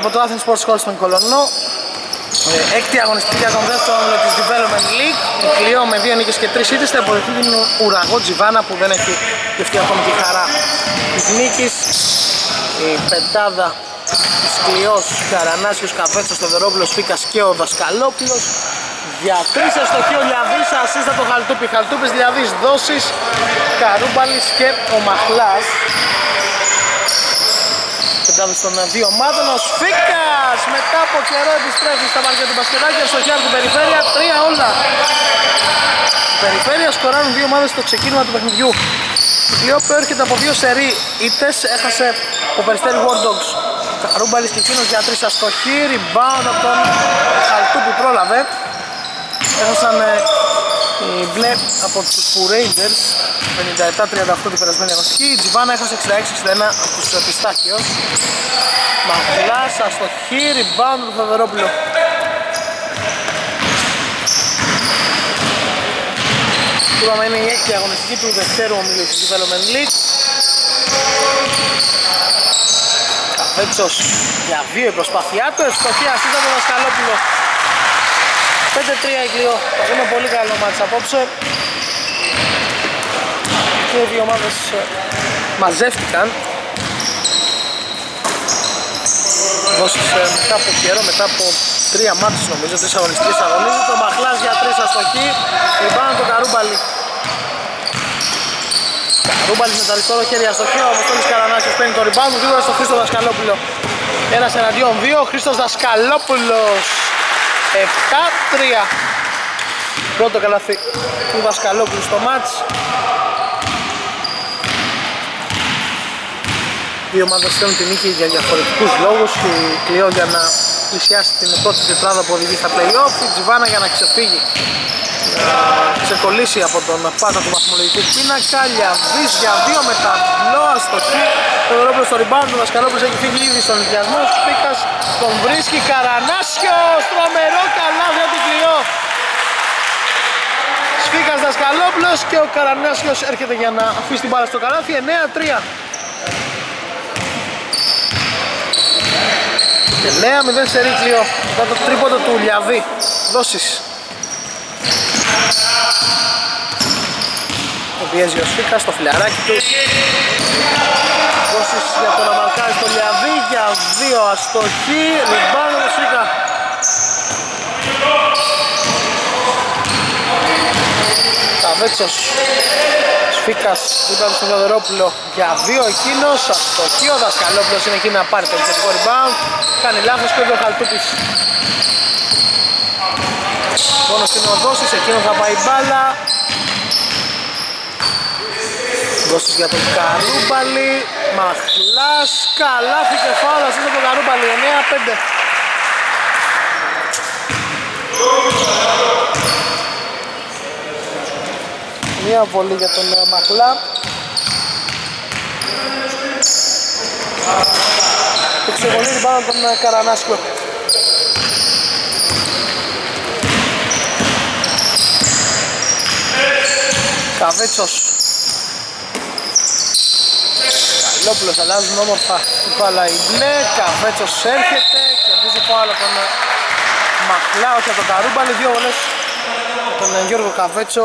από το Athens Sports Hall στον Κολονό. Έκτη αγωνιστική των δεύτερων της Development League. Η Κλειό με 2 νίκες και 3 ήττες θα αποδεχθεί την Ουραγό Τζιβάνα που δεν έχει δευτεί ακόμη τη χαρά της νίκης. Η πεντάδα της Κλειός, Καρανάσιος, Καβέτσος, Στοδερόπουλος, Φίκας και ο Δασκαλόπουλος. Για 3 αστοχή ο Λιαβής, ασίστα το Χαλτούπι. Χαλτούπης, Λιαβής, Δόσης, Καρούμπαλης και ο Μαχλάς. Πεντάδες των δύο ομάδων, ο Σφίκας μετά από καιρό επιστρέφει στα βαρκιά του μπασκετάκια, αστοχιά από την περιφέρεια, 3 όλα. Η περιφέρεια σκοράνουν δύο ομάδες στο ξεκίνημα του παιχνιδιού. Η Κλειόπαιο έρχεται από 2 σερί ήττες, έχασε ο Περιστέρι War Dogs. Καρούμπαλης και εκείνος για 3 αστοχή, rebound από τον Χαλτούπι πρόλαβε. Έχασαν οι μπλε από τους Rangers 57-38 την περασμένη αγωνιστική. Η Τζιβάνα έχασε 66-61 από τους Επιστάχιος. Μαγκλάσα στο χείρι, μπάνου του Θεοδωρόπουλου. Είπαμε είναι η 6η αγωνιστική του δευτέρου ομίλου της Development League. Καβέτσος για 2 η προσπάθειά του, ευστοχία σύντρα του Δασκαλόπουλου. 5-3 η Κλειό, θα δούμε πολύ καλό μάτς απόψε. Και οι δύο ομάδες μαζεύτηκαν. Δώσεις μετά από καιρό, μετά από 3 μάτς νομίζω, 3 αγωνιστικές αγωνίζεται. Το Μαχλάς για 3 αστοχή, ριμπάουν το Καρούμπαλι. Καρούμπαλις με τα αριστερό χέρια αστοχή, ο Αποστόλης Καρανάσιος παίρνει το ριμπάουν, γρήγορα στο Χρήστο Δασκαλόπουλο. 1-2, ο Χρήστος Δασκαλόπουλος. 7-3 πρώτο καλάθι του Δασκαλόπουλου στο μάτς. Δύο ομάδες θέλουν την νίκη για διαφορετικούς λόγους. Η Κλειό για να πλησιάσει την πρώτη τετράδα που οδηγεί στα play-off, η Τζιβάνα για να ξεφύγει, να ξεκολλήσει από τον πάτο του βαθμολογικού πίνακα. Λιαβής για 2 με τα μπλό αστοχή, το Θεοδωρόπουλος στο rebound, ο Δασκαλόπουλος έχει φύγει ήδη στον ενδιασμό. Σπίκας τον βρίσκει, Καρανάσιος, τρομερό καλάθι από την Κλειό. Σπίκας Δασκαλόπουλος και ο Καρανάσιος έρχεται για να αφήσει την μπάλα στο καλάθι. 9-3. 9-0 σε Ρίκλιο, μετά το τρίποντο του Λιαβή. Δόσεις. Το πιέζει ο Σφίκας στο φιλαράκι του. Δόσεις για το να μαρκάρει στο Λιαβή, για 2 αστοχή, ριμπάουν ο Σφίκα. Καβέτσος, Σφίκας, ήταν στον Θεοδωρόπουλο για 2 εκείνος, αστοχή, ο Δασκαλόπουλος είναι εκεί να πάρει το επιθετικό rebound, κάνει λάθος και ο Χαλτούπης. Μόνο στην οδόση, εκείνο θα πάει μπάλα. Δόσεις για τον Καρούμπαλη, Μαχλάς, καλάθι και φάουλα σύντο τον Καρούμπαλη, 9-5. Μια βολή για τον Μαχλά. Το ξεβολύνει πάνω τον Καρανάσκο. Καβέτσος. Καλόπουλος, αλλάζουν όμορφα την μπάλα οι μπλε. Καβέτσος έρχεται και μπίζει πάνω τον Μαχλά, όχι από τον Καρούμπαλη. 2 βολές τον Γιώργο Καβέτσο.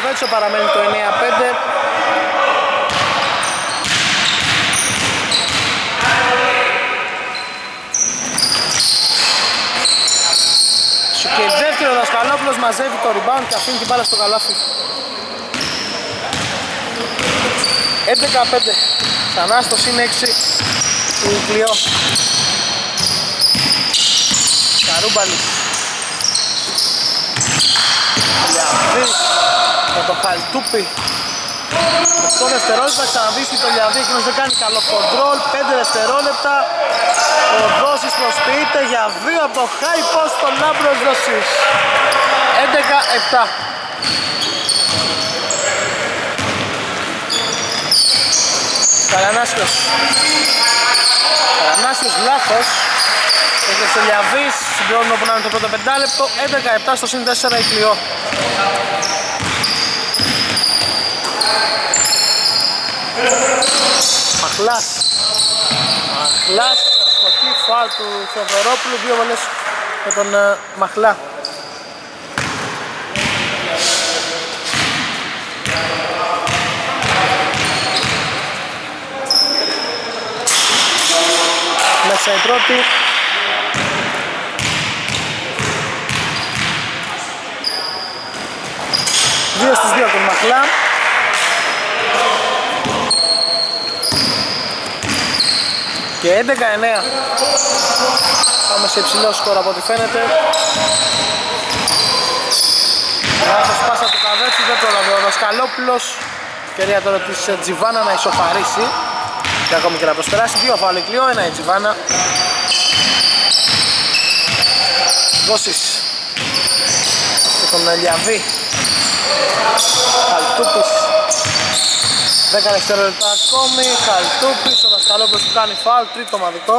Καβέτσο, παραμένει το 9-5. Και δεύτερο Δασκαλόπουλος μαζεύει το rebound και αφήνει την μπάλα στο καλάθι. 11-5. Ξανά στο συν 6 του Κλειό. Καρούμπαλης. Λιαβής. Με το Χαλτούπι 8 δευτερόλεπτα, ξαναβίσκει το Λιαβή, εκείνος δεν κάνει καλό κοντρόλ. 5 δευτερόλεπτα, ο Δόσης προσποιείται για 2 από το high post των Λάμπρος Δόσης. 11-7. Καρανάσκος Θανάσιος λάθος. Ο Κεστελιαβής συμπληρώνει όπου να είναι το πρώτο πεντάλεπτο. 11-17 στο συν 4 η Κλειό. Μαχλάς. Μαχλάς, ασκοχή φάουλ του Θεοδωρόπουλου. Δύο βολές με τον Μαχλά. Μέσα η πρώτη. Δύο στους δύο τον Μαχλά. Και 11-9. Πάμε σε υψηλό σκορ από ό,τι φαίνεται. Λάθος πάσα του Καβέτσι, δεν πρόλαβε ο Δασκαλόπουλος. Ευκαιρία τώρα της Τζιβάνα να ισοφαρίσει και ακόμη και να προσπεράσει. Δύο φάουλ η Κλειό, ένα η Τζιβάνα. Δόσεις και τον Ελιαβή. Χαλτούπης. 10 δευτερόλεπτα ακόμη. Χαλτούπης, ο Δασκαλόπουλος που κάνει φάουλ, τρίτο ομαδικό.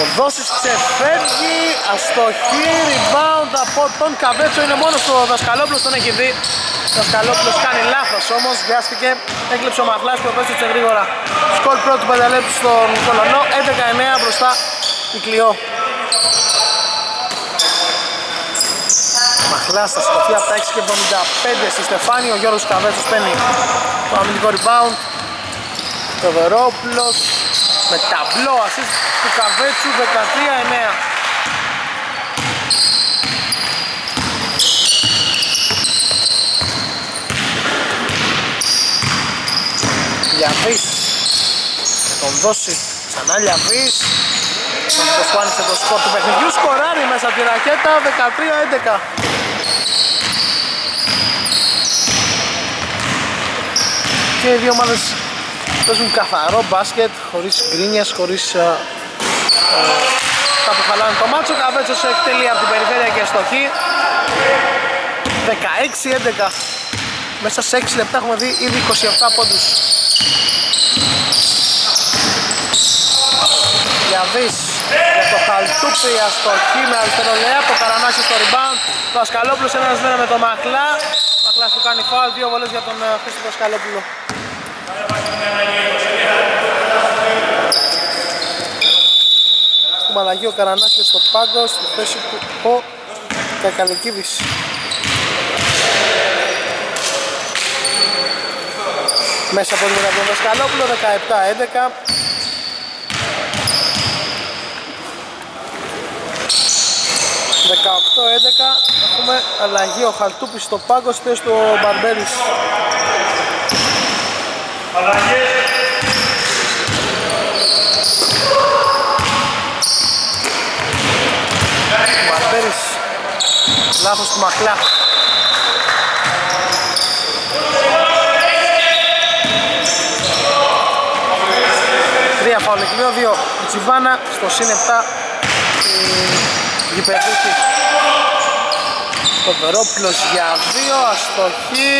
Ο Δόσης ξεφεύγει, αστοχή, rebound από τον Καβέτσο, είναι μόνος του Δασκαλόπουλος, τον έχει δει. Ο Δασκαλόπουλος κάνει λάθος όμως, βιάστηκε, έκλεψε ο Μαχλάς και ο Πέτσιτσε γρήγορα. Σκορ πρώτου πενταλέπτου στον Κολωνό, 11-9 μπροστά η Κλειό. Μαχλάς θα σκοτθεί από τα 6.75 στη Στεφάνη, ο Γιώργος Καβέτσος παίρνει το αμυντικό rebound. Θεοδωρόπουλος με ταμπλό ασίστ του Καβέτσου, 13-9. Λιαβής με τον Δόση, ξανά Λιαβής, τον προσπάνησε το σκορ του παιχνιδιού, σκοράρει μέσα από τη ρακέτα, 13-11. Και οι δύο ομάδες παίζουν καθαρό μπάσκετ, χωρίς γκρίνιες, χωρίς τα που χαλάνε το μάτσο. Καβέτσος εκτελεί από την περιφέρεια και αστοχή. 16-11. Μέσα σε 6 λεπτά έχουμε δει ήδη 27 πόντους. Διαβής για το Χαλτούπη, η αστοχή με αριστερό λέα, το Καρανάσιο στο rebound. Το Ασκαλόπουλος ένας μέρα με τον Μακλά. Ο Μακλάς του κάνει φάουλ, δύο βολές για τον Χρήστο Ασκαλόπουλο. Στην αλλαγή ο Καρανάκης στο πάγκο, στη θέση του ο Κακαλικίδης. Μέσα από τον Δασκαλόπουλο, 17-11. Έχουμε αλλαγή ο Χαλτούπης στο πάγκο, στη θέση του ο Μπαρμπέρης. Μαρτέρης, λάθος του Μαχλά. Τρία φάουλ η Κλειό, δύο η Τσιβάνα, στο συν 7 η Γηπεδούχη. Κοβερόπουλος για δύο, αστοχή,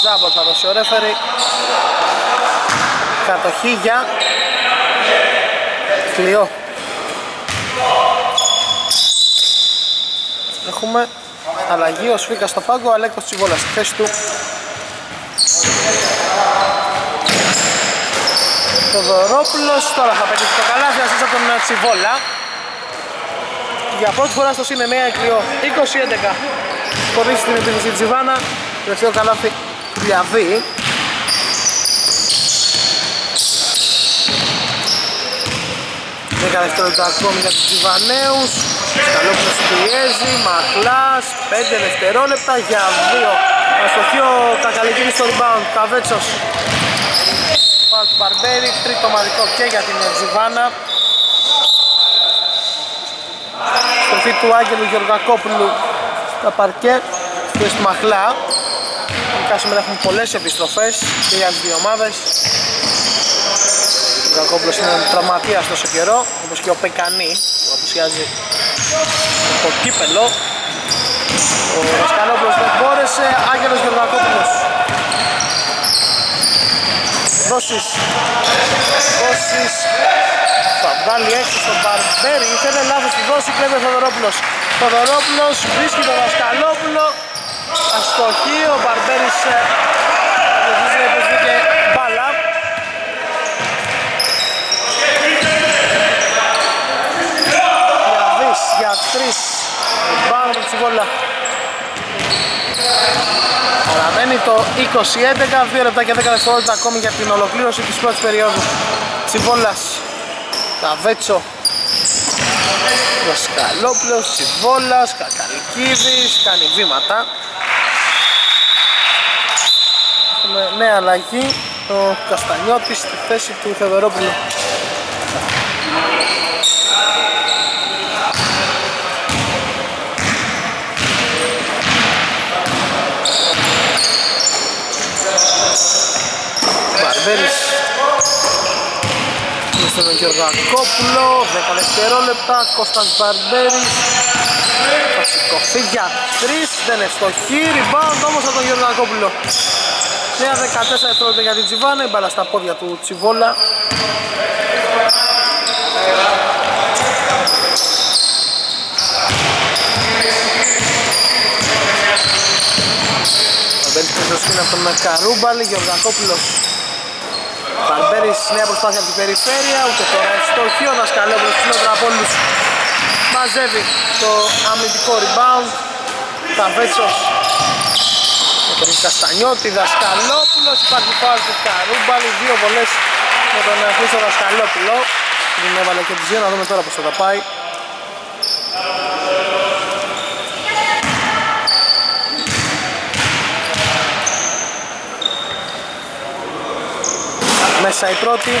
τζάμπολ θα δώσει ο ρέφερη. Κατοχή για Κλειό. Έχουμε αλλαγή, ο Σφίκας στο πάγκο, ο Αλέκος Τσιβόλας στη θέση του. Θεοδωρόπουλος, τώρα θα πετύχει το καλάθι, ασίστ από τον Τσιβόλα. Για πρώτη φορά στο συν 9 η Κλειό, 20-11. Κοδίσει την επίθεση Τζιβάνα, τελευταίο καλάθι Διαβή. Δεκαδευτερόλεπτα ακόμη για τους Τζιβανέους. Καλόπουλος πιέζει, Μαχλάς, 5 δευτερόλεπτα για 2. Αστοχή ο Κακαλικίδης στο rebound, Καβέτσος. Πάνω του Μπαρμπέρι, τρίτο ομαδικό και για την Τζιβάνα. Στροφή του Άγγελου Γεωργακόπουλου στα παρκέ, και του Μαχλά. Ειδικά σήμερα έχουμε πολλές επιστροφές και για τις δύο ομάδες. Ο Γεωργακόπουλος είναι τραυματίας τόσο καιρό, όπως και ο Πεκανή που απουσιάζει το κύπελο. Ο Σκαλόπουλος δεν μπόρεσε, Άγγελος Γεωργακόπουλος. Δόσεις, θα βγάλει έξω στον Μπαρμπέρι, ήθελε λάθος τη δόση, κλέβει ο Θοδωρόπουλος. Θοδωρόπουλος βρίσκει τον Ασκαλόπουλο, αστοχή, ο Μπαρμπέρις δεν υπήρχε μπάλα. Για τρεις, μπάλα με τσιβόλα. Παραμένει το 20-11, 2 λεπτά και 10 δευτερόλεπτα ακόμη για την ολοκλήρωση της πρώτης περίοδου. Τσιβόλας, Καβέτσο, Σκαλόπουλος, Τσιβόλας, Κακαλικίδης, κάνει βήματα. Έχουμε νέα αλλαγή, το Καστανιώτης στη θέση του Θεοδωρόπουλου. Βέρις στον Γεωργακόπουλο, 10 δευτερόλεπτα, Κώστας Μπαρμπέρης θα σηκωθεί για 3, δεν ευστοχεί, rebound όμως από τον Γεωργακόπουλο. 14 δευτερόλεπτα για την Τσιβάνα, η μπάλα στα πόδια του Τσιβόλα. Μπαρμπέρης προσοχή από τον Καρούμπαλη, Γεωργακόπουλος. Μπαρμπέρης, νέα προσπάθεια από την περιφέρεια, ούτε τώρα ευστοχή, ο Δασκαλόπουλος φιλότερα από όλους μαζεύει το αμυντικό rebound. Καβέτσος με τον Καστανιώτη, Δασκαλόπουλος, υπάρχει φάουλ του Καρούμπαλη, δύο βολές με τον Χρήστο Δασκαλόπουλο. Την έβαλε και τις δύο, να δούμε τώρα πώς θα τα πάει. Μέσα η πρώτη.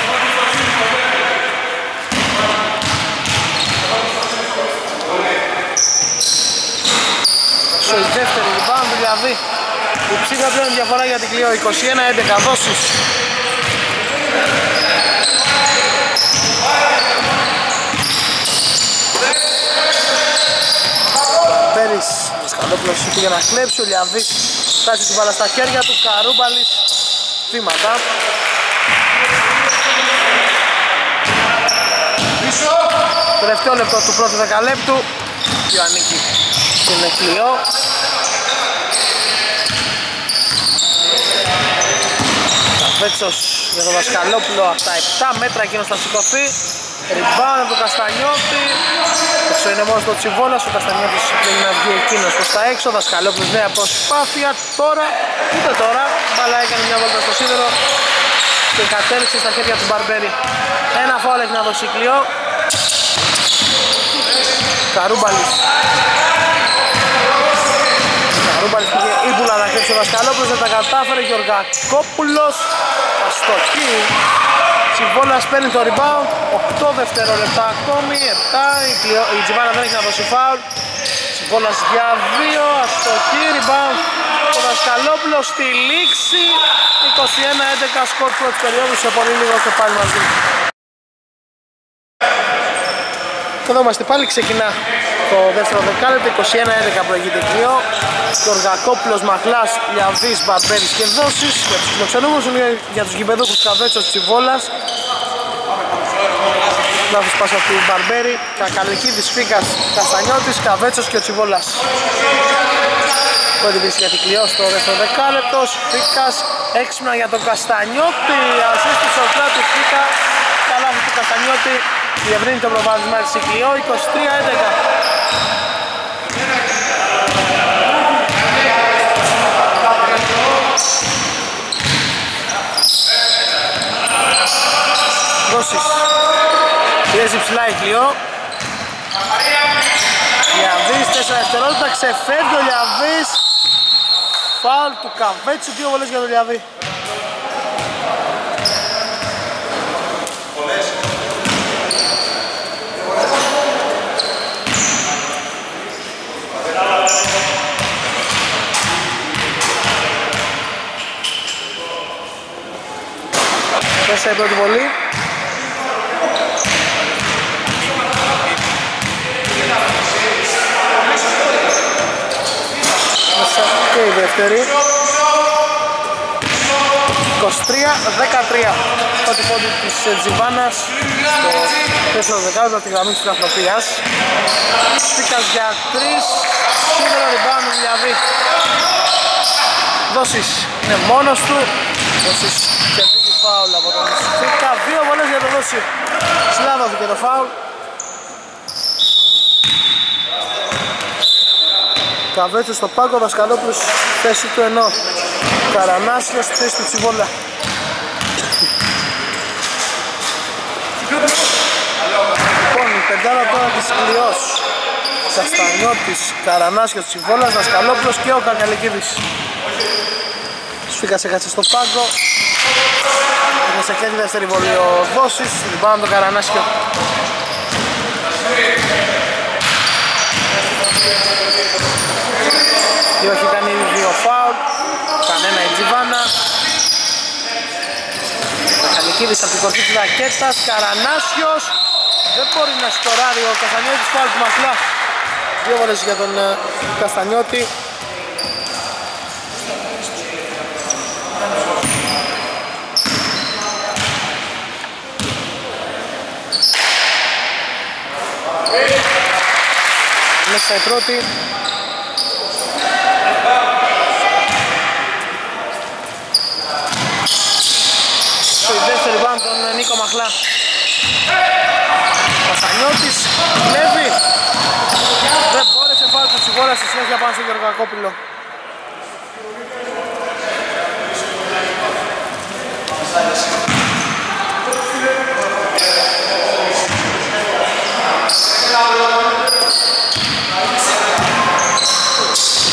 Στο δεύτερο λιμπάν δηλαδή η ψήφα πλέον διαφορά για την Κλειό 21-11 δόσεις. Πέρις ο Σκαλόπουλος πήγε να κλέψει, ο Λιαβής φτάσει την μπάλα στα χέρια του, Καρούμπαλης βήματα. Τελευταίο λεπτό του πρώτου δεκαλέπτου. Ποιο ανήκει στην Κλειό. Καβέτσος για τον Δασκαλόπουλο από τα 7 μέτρα, εκείνος θα σηκωθεί. Ριμπάουν από τον Καστανιώτη. Έξω είναι μόνος το Τσιβόλας, ο Καστανιώτης πρέπει να βγει εκείνος προς τα έξω. Δασκαλόπουλος νέα προσπάθεια τώρα, ούτε τώρα. Μπαλά έκανε μια βόλτα στο σίδερο και κατέληξε στα χέρια του Μπαρμπέρι. Ένα φάουλ έχει να δώσει η Κλειό. Καρούμπαλης. Καρούμπαλης πήγε ύπουλα να χτύψει ο Δασκαλόπουλος, δεν τα κατάφερε, Γεωργακόπουλος αστοχή. Τσιβόλας παίρνει το rebound, 8 δευτερόλεπτα ακόμη, 7, η Τσιβάνα δεν έχει να δώσει φάουλ. Τσιβόλας για 2, αστοχή, rebound ο Δασκαλόπουλος στη λήξη. 21-11 σκορ πρώτης περίοδου, σε πολύ λίγο και πάλι μαζί. Εδώ είμαστε πάλι, ξεκινά το δεύτερο δεκάλεπτο, 21-11 προηγείται Κλειό. Γεωργακόπουλος, Μαχλάς, Λιαβής, Μπαρμπέρης και Δόσης. Για τους φιλοξενούμενους, για τους γηπεδούχους, Καβέτσος, Τσιβόλας. Λάθος πάσα του Μπαρμπέρη, Κακαλικίδης, Φίγκας, Καστανιώτης, Καβέτσος και ο Τσιβόλας. Πρώτη πίση για την Κλειό στο δεύτερο δεκάλεπτο, Φίγκας, έξυπνα για τον Καστανιώτη, ασίστη Σοκράτη Φίκα, τα λάθη του Καστανιώτη. Διευρύνει το προβάδισμα της Κλειό, 23-11. Δόσεις. Πιέζει ψηλά η Κλειό. Λιαβής, 4 δευτερόλεπτα, ξεφεύγει ο Λιαβής. Φάουλ του Καβέτσου, δύο βολές για τον Λιαβή. Μέσα η πρώτη βολή. μέσα και η δεύτερη. 23-13 το τυπώδη της Τζιβάνας, το 4-10 από τη γραμμή της Καθροπίας. Στήκας για 3, σίγουρα ριμπάουν ο Λιαβή. Δόσεις είναι μόνος του, δόσεις και πήγε φάουλ από τον Στήκα, δύο βολές για το δόση. Σλάβα του και το φάουλ. Καβέτσος στο πάγκο, Δασκαλόπουλος θέση του ενό. Καρανάσιος θέση του Τσιβόλα. Λοιπόν, η πεντάρα τώρα της Κλειός, Σαστανιώτης, Καρανάσιος, Τσιβόλας, Δασκαλόπουλος και ο Κακαλικίδης. Σφίγας έκατσε στο πάγκο. Είναι σε χέρι δεύτερη βολή ο Δόσης, λοιπόν τον Καρανάσιο. Και όχι κάνει δύο φάουλ, κανένα η Τζιβάνα. Καλικίδης από την κορφή της ρακέτας, Καρανάσιος. Δεν μπορεί να σκοράρει ο Καστανιώτης, φάουλ του Μασλά. Δύο φορές για τον Καστανιώτη. Μέσα η πρώτη. Στο δεύτερο μπαν τον Νίκο Μαχλά. Καστανιώτης, κλέβει. Δεν μπόρεσε, φάουλ του Τσιβόλα, στη συνέχεια πάνω στον Γιώργο Κακόπουλο.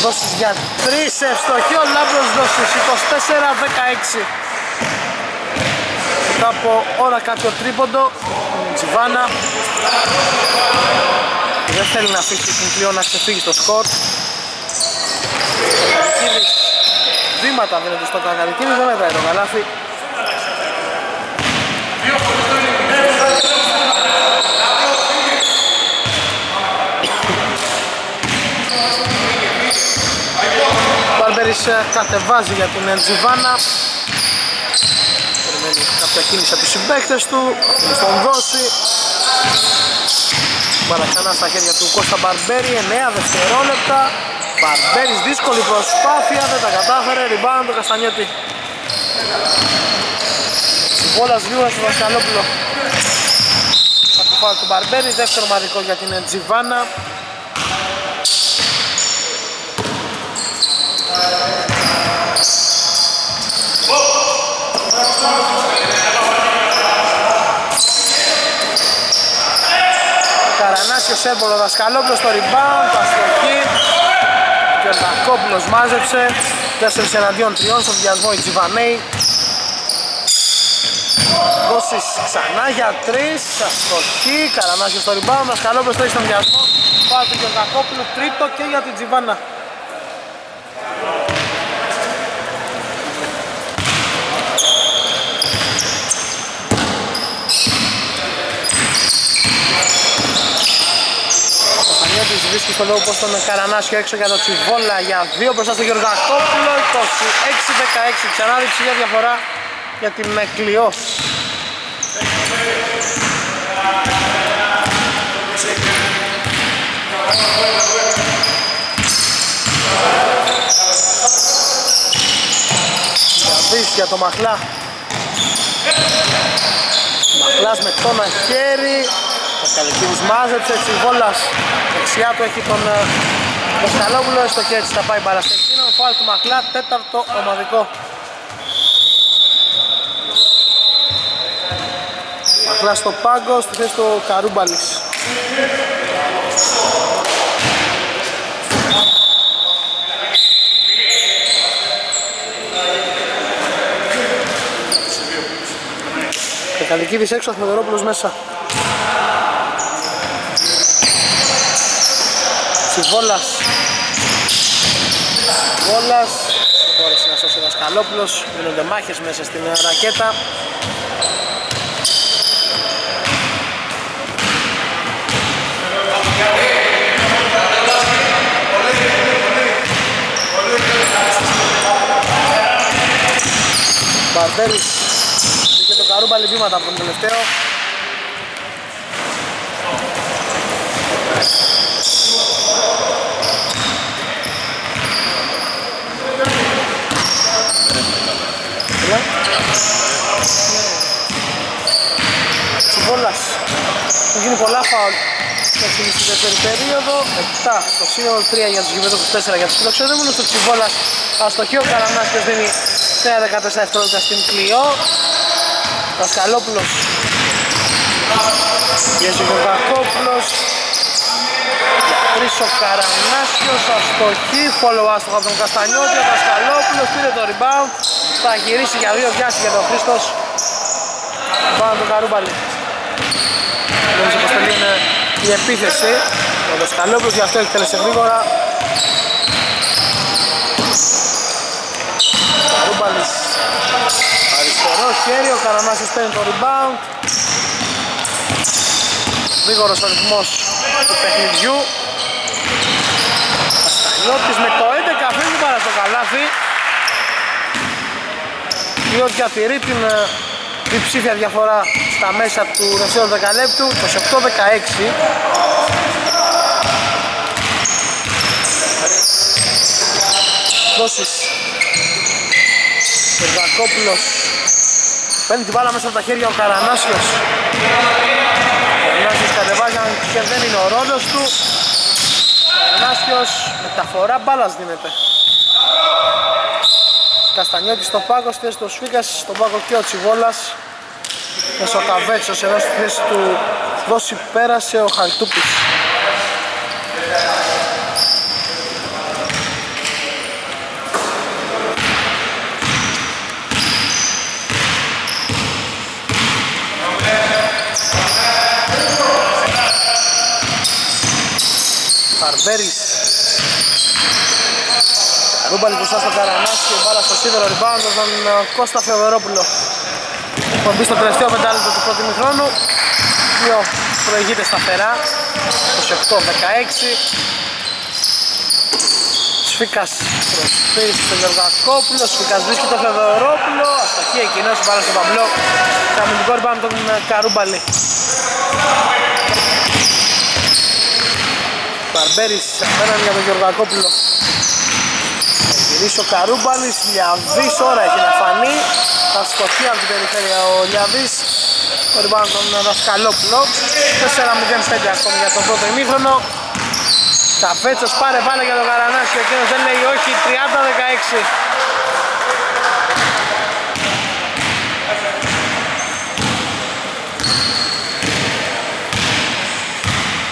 Δόσεις για 3, ευστοχή ο Λάμπρος Δόσεις, 24-16. Μετά από ώρα κάποιο τρίποντο, η Τζιβάνα δεν θέλει να αφήσει την Κλειό να ξεφύγει το σκορ. Βήματα δίνεται στο Κακαλικίδη, δεν μετράει το καλάθι. Μπαρμπέρης κατεβάζει για την Τζιβάνα. Περιμένει κάποια κίνηση από τους συμπαίκτες του, αυτούς τον δώσει. Παρακαλά στα χέρια του Κώστα Μπαρμπέρη, 9 δευτερόλεπτα. Μπαρμπέρης δύσκολη προσπάθεια, δεν τα κατάφερε, ριμπάουν τον Καστανιώτη. Βόλας Γιούρα στο Δασκαλόπουλο. Θα του φάω του Μπαρμπέρη, δεύτερο μαδικό για την Τζιβάνα. Καρανάσιος έμπολο, Δασκαλόπουλος στο rebound, αστοχή. Και ο Κακόπουλος μάζεψε 4 εναντίον 3 στον βιασμό η Τζιβανέη. Δόσεις ξανά για 3, αστοχή. Καρανάσιος στο rebound, Δασκαλόπουλος το έχει στον βιασμό. Πάω του Κακόπουλου, τρίτο και για την Τζιβάνα. Βρίσκει στο λόγο πως τον Καρανάσιο έξω για το Τσιβόλα για 2 μπροστά στο Γιώργο Κακόπουλο. 26-16 ξανά διψη για διαφορά για την Κλειό. Διαβής για το Μαχλά. Μαχλάς με το μαχαίρι. Καλικίδης μάζεψε, Τσιβόλας δεξιά του έχει τον Δασκαλόπουλο, στο χέρι της θα πάει παραστεκίνο, φάουλ του Μαχλά, τέταρτο ομαδικό. Μαχλά στο πάγκο, στη θέση του Καρούμπαλης. Καλικίδης έξω, Θεοδωρόπουλος μέσα. Βόλας, δεν μπόρεσε να σώσει ο Δασκαλόπουλος, δίνονται μάχες μέσα στην ρακέτα. Μπέρις και τον Καρούμπα λεβήματα από τον τελευταίο. Τσιβόλας, έχουν γίνει πολλά φαουλ στην δεύτερη περίοδο, 7 στο σύνολο, 3 για τους γηπεδούχους, 4 για τους φιλοξενούμενους. Ο Τσιβόλας αστοχεί, ο Καραμάσκες δίνει 3-14 δευτερόλεπτα στην Κλειό. Δασκαλόπουλος για Ζιβοβακόπουλος, Χρήστο Καραμάσκιος, αστοχή, follow άστοχα από τον Καστανιώτη. Ο Δασκαλόπουλος πήρε το rebound, θα γυρίσει για δύο, βιάση για τον Χρήστος πάνω τον Καρούμπαλη. Νομίζω πως τελείω είναι η επίθεση. Ο Δασκαλόπουλος γι' αυτό έχει τελέσει γρήγορα. Καρούμπαλης αριστερό χέρι, ο Καραμάσιος παίρνει το rebound. Γρήγορος ο ρυθμός του παιχνιδιού. Δασκαλόπουλος με το 11 φύγει παρά στο καλάθι. Διότι διατηρεί την διψήφια διαφορά στα μέσα του δεύτερου δεκαλέπτου, 28-16. Δόσεις. Σερβακόπουλος παίρνει την μπάλα μέσα από τα χέρια ο Καρανάσιος. Ο Καρανάσιος κατεβάζει αν και δεν είναι ο ρόλος του. Ο Καρανάσιος μεταφορά μπάλας δίνεται. Καστανιώτης στο πάγκο, στη θέση του Σφίγας, στον πάγκο και ο Τσιβόλας. Μεσοκαβέτσος, ενώ στη θέση του Δόση πέρασε ο Χαλτούπης. Χαρμπέρης. Ρούμπαλη μπροστά στο Καρανάσκιο, μπάλα στο σίδερο, rebound τον Κώστα Θεοδωρόπουλο. Έχουν μπει στο τελευταίο πεντάλεπτο του πρώτου ημιχρόνου. Δύο προηγείται σταθερά, 28-16. Σφίκας προσπίρισε τον Γεωργακόπουλο, Σφίκας βρίσκει τον Θεοδωρόπουλο. Αστοχή εκείνος, μπάλα στο παμπλό, αμυντικό rebound τον Καρούμπαλη. Μπαρμπέρης απέναντι για τον Γεωργακόπουλο. Γυρίσει ο Καρούμπαλης, Λιαβής, ώρα έχει να φανεί. Θα σκοτεί από την περιφέρεια ο Λιαβής. Ριμπάουντ τον Δασκαλόπουλο. 4-0-5 ακόμη για τον πρώτο ημίχρονο. Καβέτσος πάρε βάλε για τον Καρανάσιο, εκείνος δεν λέει όχι, 30-16.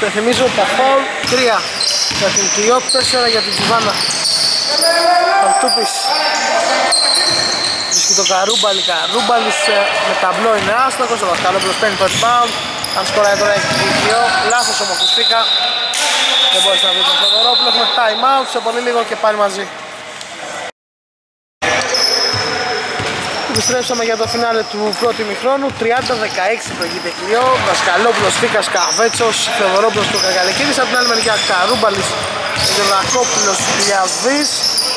Υπενθυμίζω τα φαουλ, 3 για την Κλειό, 4 για την Τζιβάνα. Χαλτούπης βρίσκει τον Καρούμπαλη, Καρούμπαλης με ταμπλό είναι άστοχος, ο Δασκαλόπουλος παίρνει το rebound. Αν σκοράει τώρα έχει δίκιο, λάθος όμως του Στίκα, δεν μπορείς να βρει τον Θεοδωρόπουλο. Έχουμε time out, σε πολύ λίγο και πάλι μαζί. Επιστρέψαμε για το φινάλε του πρώτου ημιχρόνου, 30-16 προηγείται Κλειό. Δασκαλόπουλος, Στίκας, Καβέτσος, Θεοδωρόπουλος και ο Καγκαλεκίδης. Από την άλλη μεριά Καρούμπαλης, Γεωργακόπουλος, Λιαβής,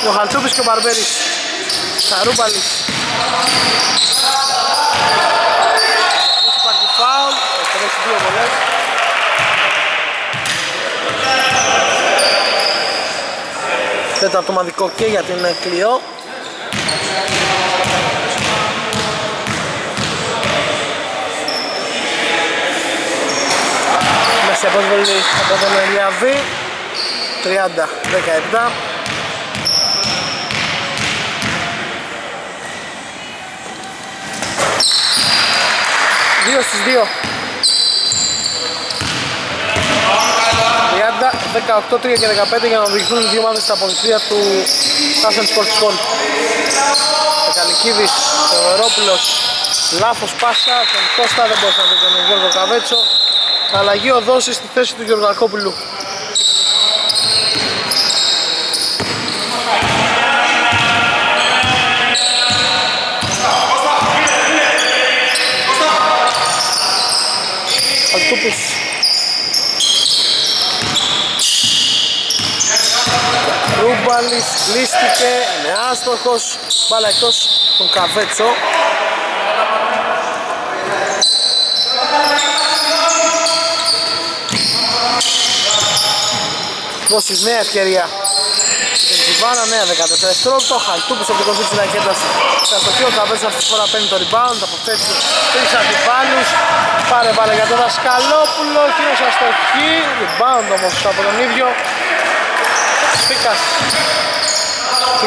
ο Χαλτούπης και ο Μπαρμπέρης. Καρούμπαλης. Υπάρχει φάουλ, θα έχει δύο βολές. Τέταρτο μαδικό και για την Κλειό. Σε αποβολή από τον Ελιαβή, 30-17. Δύο στις δύο. 30, 18, 3 και 15 για να οδηγηθούν οι δύο μάδες στα αποδυτήρια του Τάσεν Sports Hall. Καλικίδης, Θεοδωρόπουλος, λάθος πάσα, τον Κώστα, δεν μπορούσε να δει τον Γιώργο Καβέτσο. Αλλαγή οδόση στη θέση του Γεωργακόπουλου. Χαλτούπης. Ρούμπαλης, κλείστηκε, είναι άστοχος, μπάλα εκτός τον Καβέτσο. Δώσεις νέα ευκαιρία. Βάνα, νέα 14 στρόκτο, Χαλτούπης από το 26 ρακέτας στα στοχεία, ο Καβέτσος αυτή τη φορά παίρνει το rebound, αποφεύγει τρεις αντιπάλους, πάρε μπάλα για το Δασκαλόπουλο, κύριος αστοχή, rebound όμως από τον ίδιο,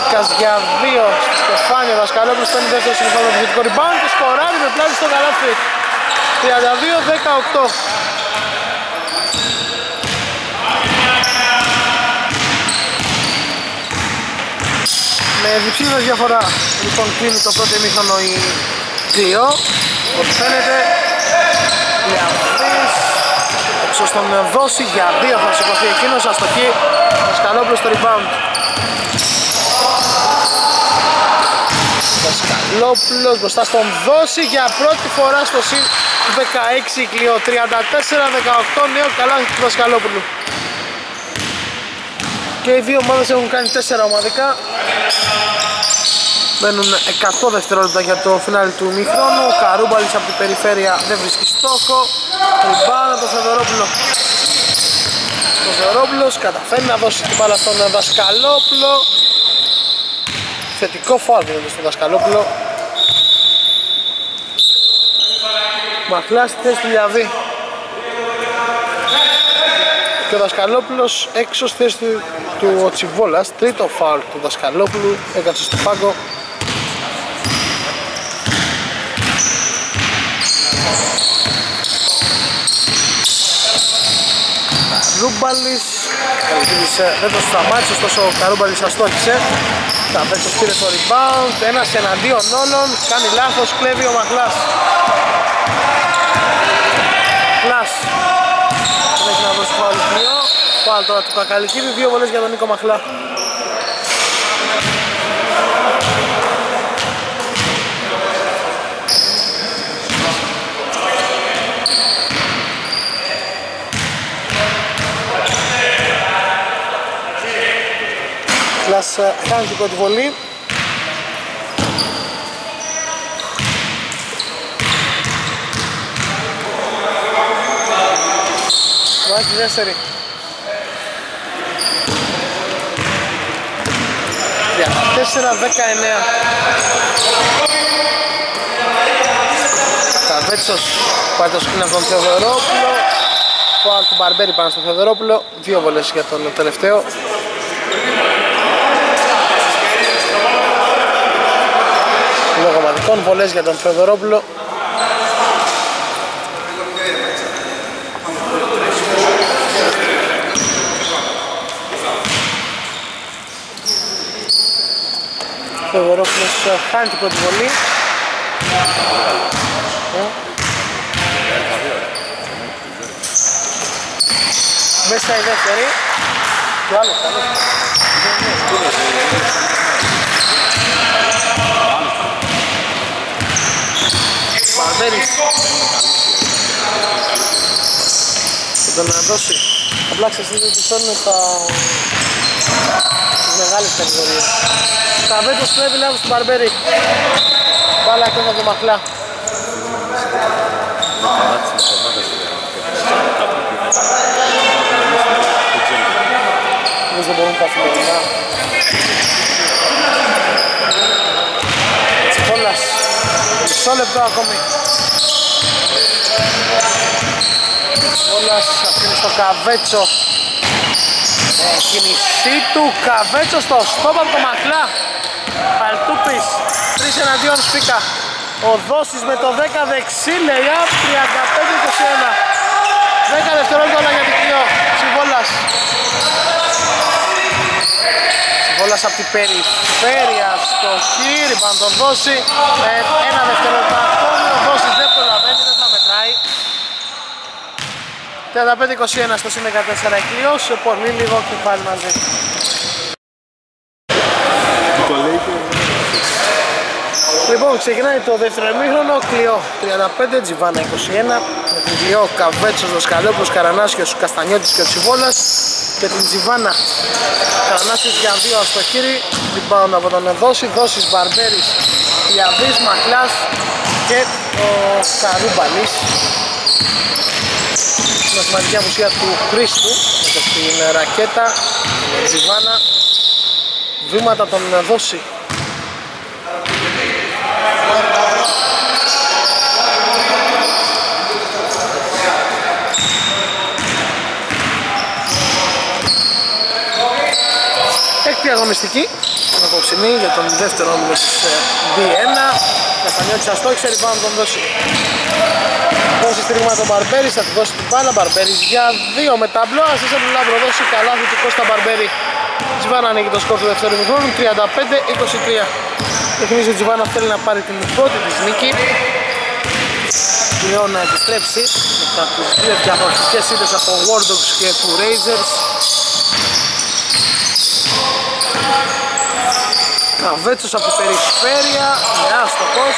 Φίκας για 2 στη Στεφάνη, ο Δασκαλόπουλος παίρνει δεύτερο συνεχόμενο επιθετικό rebound και σκοράρει με πλάτη στο καλάθι, 32-18. Με διψήφιες διαφορά λοιπόν κλείνει το πρώτο ημίχρονο οι 2. Όπως φαίνεται οι Αμφίς έξω στον δόση για 2 θα σηκωθεί εκείνος, αστοχή Δασκαλόπουλος στο rebound. Δασκαλόπουλος μπροστά στον δόση για πρώτη φορά στο συν 16 κλειό, 34-18 νέο καλάθι του Δασκαλόπουλου. Και οι δύο ομάδες έχουν κάνει 4 ομαδικά. Μένουν 100 δευτερόλεπτα για το φινάλι του ημιχρόνου. Ο Καρούμπαλης από την περιφέρεια δεν βρίσκει στόχο. Ριμπάνα το Θεοδωρόπουλο. Ο Θεοδωρόπουλος καταφέρει να δώσει την μπάλα στον Δασκαλόπουλο. Θετικό φάουλ δίνεται στον Δασκαλόπουλο. Μαχλά στη θέση του Λιαβή. Και ο Δασκαλόπουλος έξω στη θέση του Οτσιβόλας, τρίτο φάουλ του Δασκαλόπουλου, έκατσε στο πάγκο. Καρούμπαλης, δεν το σταμάτησε, ωστόσο ο Καρούμπαλης αστόχησε. Τα Βέτσος πήρε το rebound, ένας εναντίον όλων, κάνει λάθος, κλέβει ο Μαχλάς. Μαχλάς. Έχει να δώσει φάουλ 2, φάουλ τώρα του Κακαλικίδη, 2 βολές για τον Νίκο Μαχλά. Μαχλάς κάνει την πρώτη βολή. Βάζει δεύτερη. Για 4-19. Καβέτσος πάει το σκριν από τον Θεοδωρόπουλο. Φάουλ του Μπαρμπέρι πάνω στον Θεοδωρόπουλο. 2 βολές για τον τελευταίο. Λόγω ομαδικών βολές για τον Θεοδωρόπουλο. Ο Θεοδωρόπουλος χάνει την πρώτη βολή. Μέσα η δεύτερη. Και άλλο καλός. Παρμένης. Θα τον αναδώσει. Απλά ξεσύνεται τους όνες στις μεγάλες κατηγορίες. Καβέτσος πρέπει να βγει στον Μπαρμπέρι. Μπάλα και τον Μαχλά. Μες δεν μπορούν καθημερινά. Τσιφόλας. Μισό λεπτό ακόμη. Τσιφόλας αφήνει στο Καβέτσο. Κίνησή του, Καβέτσο στο στόπα από το Μαχλά. Χαλτούπης, 3 εναντίον Σπίκα. Ο Δόσης με το 10 δεξί, lay-up, 35-21. 10 δευτερόλεπτα όλα για την Κλειό. Τσιβόλας. Τσιβόλας από την περιφέρεια στο χείρι, πάνω τον Δόση. Ένα δευτερόλεπτα ακόμη, ο Δόσης δεν προλαβαίνει, δεν θα μετράει. 35-21 στο ΣΥΝ 14 Κλειό, σε πολύ λίγο και πάλι μαζί. Λοιπόν, ξεκινάει το δεύτερο ημίχρονο, Κλειό 35, Τζιβάνα 21, με την Κλειό Καβέτσος, Δασκαλόπουλος, Καρανάσιος, Καστανιώτης και ο Τσιβόλας και την Τζιβάνα Καρανάσιος για 2 αστοχήρι, rebound από τον Δόση, Δόσης Μπαρμπέρης, Ηλιαβής, Μακλάς και ο Καρούμπαλης. Στην μαθηματική απουσία του Χρήστου με την ρακέτα, με Ζιβάνα, βήματα τον δώσει. Διαγωνιστική την απόψινή για τον δεύτερο όμιλο της B1. Καστανιώτης αστόχησε, ριμπάουντ τον δώσει. Δώσει στήριγμα τον Μπαρμπέρι, θα του δώσει την μπάλα Μπαρμπέρι για 2 με ταμπλό. Ασίστα του Λάμπρο δώσει, καλάθι του Κώστα Μπαρμπέρι. Τσιβάνα ανοίγει το σκορ του δεύτερου ημιχρόνου, 35-23. Τεχνίζει ο Τσιβάνα, θέλει να πάρει την πρώτη της νίκη. Πλέον να επιστρέψει μετά τους δύο διαγωνιστικές ήττες από Wardogs και του Razors. Καβέτσος από περιφέρεια, με άστοχος.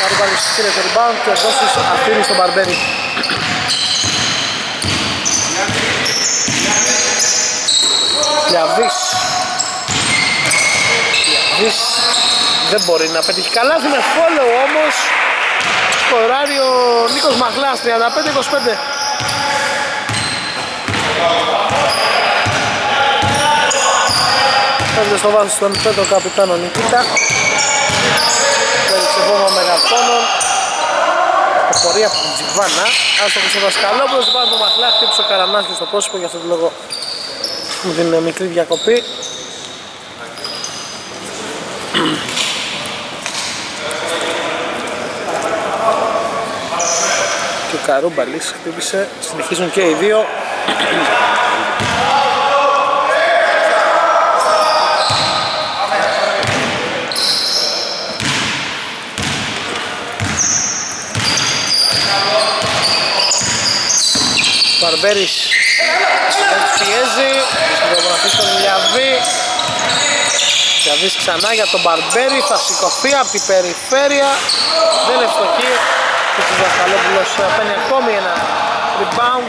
Καρουμπαλής κύριε rebound και ο Δώσης αφήνει στον Μπαρμπέρι. Διαβής δεν μπορεί να πετύχει καλάθι με follow όμως. Σκοράρει ο Νίκος Μαχλάς, 35-25. Παίρνει στο βάθος τον Πέτρο Καπιτάνο Νικίτα. Παίρνει ξεβόμα μεγαφώνων. Πορεία από την Τζιβάνα. Άστοχος ο Δασκαλόπουλος, Τζιβάνα του Μαχλά, χτύπησε ο Καρανάκης στο πρόσωπο, για αυτόν τον λόγο μου δίνει μικρή διακοπή. Και ο Καρούμπαλης χτύπησε, συνεχίζουν και οι δύο. Μπαρμπέρις πιέζει, συμπρογραφεί τον Λιαβή. Λιαβής ξανά για τον Μπαρμπέρι, θα σηκωθεί από την περιφέρεια. Δεν ευστοχεί και ο Δασκαλόπουλος παίρνει ακόμη ένα rebound.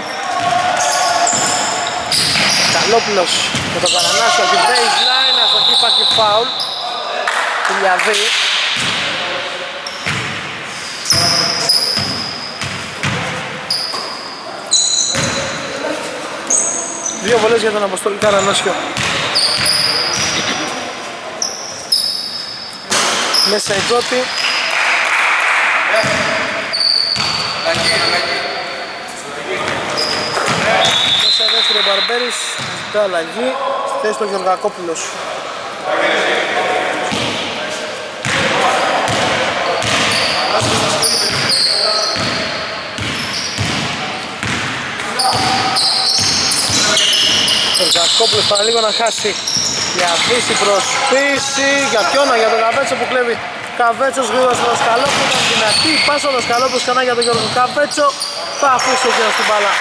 Δασκαλόπουλος με τον Καρανάσιο από την baseline, αστοχή, υπάρχει foul του Λιαβή. Δύο βολές για τον Αποστόλη Καρανάσιο. Μέσα η πρώτη. Μέσα η δεύτερη ο Μπαρμπέρης. Ζητά αλλαγή. Στη θέση του Γεωργακόπουλος. Κόπλος παραλίγο να χάσει. Διαβίση προσπίση για ποιον, για τον Καβέτσο που κλέβει. Καβέτσος γρήγορας στον Δασκαλόπουλο, δυνατή πάσα ο Δασκαλόπουλος ξανά για τον Γιώργο Καβέτσο. Θα αφήσει ο Γιώργος την μπάλα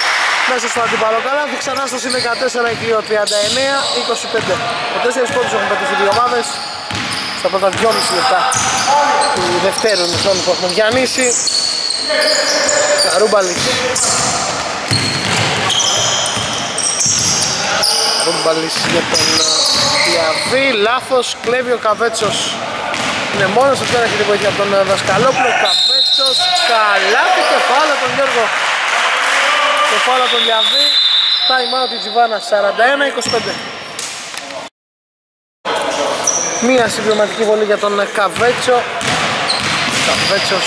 μέσα στο αντιπαλό καλάθι. Ξανά στο συν 14 η Κλειό, 39-25. Ο 4 πόντους έχουν πετύχει οι δύο ομάδες στα πρώτα 2,5 λεπτά του δευτέρου ημιχρόνου που έχουν διανύσει. Καρούμπαλης. Καρούμπαλης για τον Διαβή, λάθος, κλέβει ο Καβέτσος. Είναι μόνος, τώρα έχει τη βοήθεια από τον Δασκαλόπουλο. Καβέτσος, καλά και κεφάλα τον Γιώργο. Κεφάλα τον Διαβή, time out τη Τζιβάνα, 41-25. Μία συμπληρωματική βολή για τον Καβέτσο. Καβέτσος,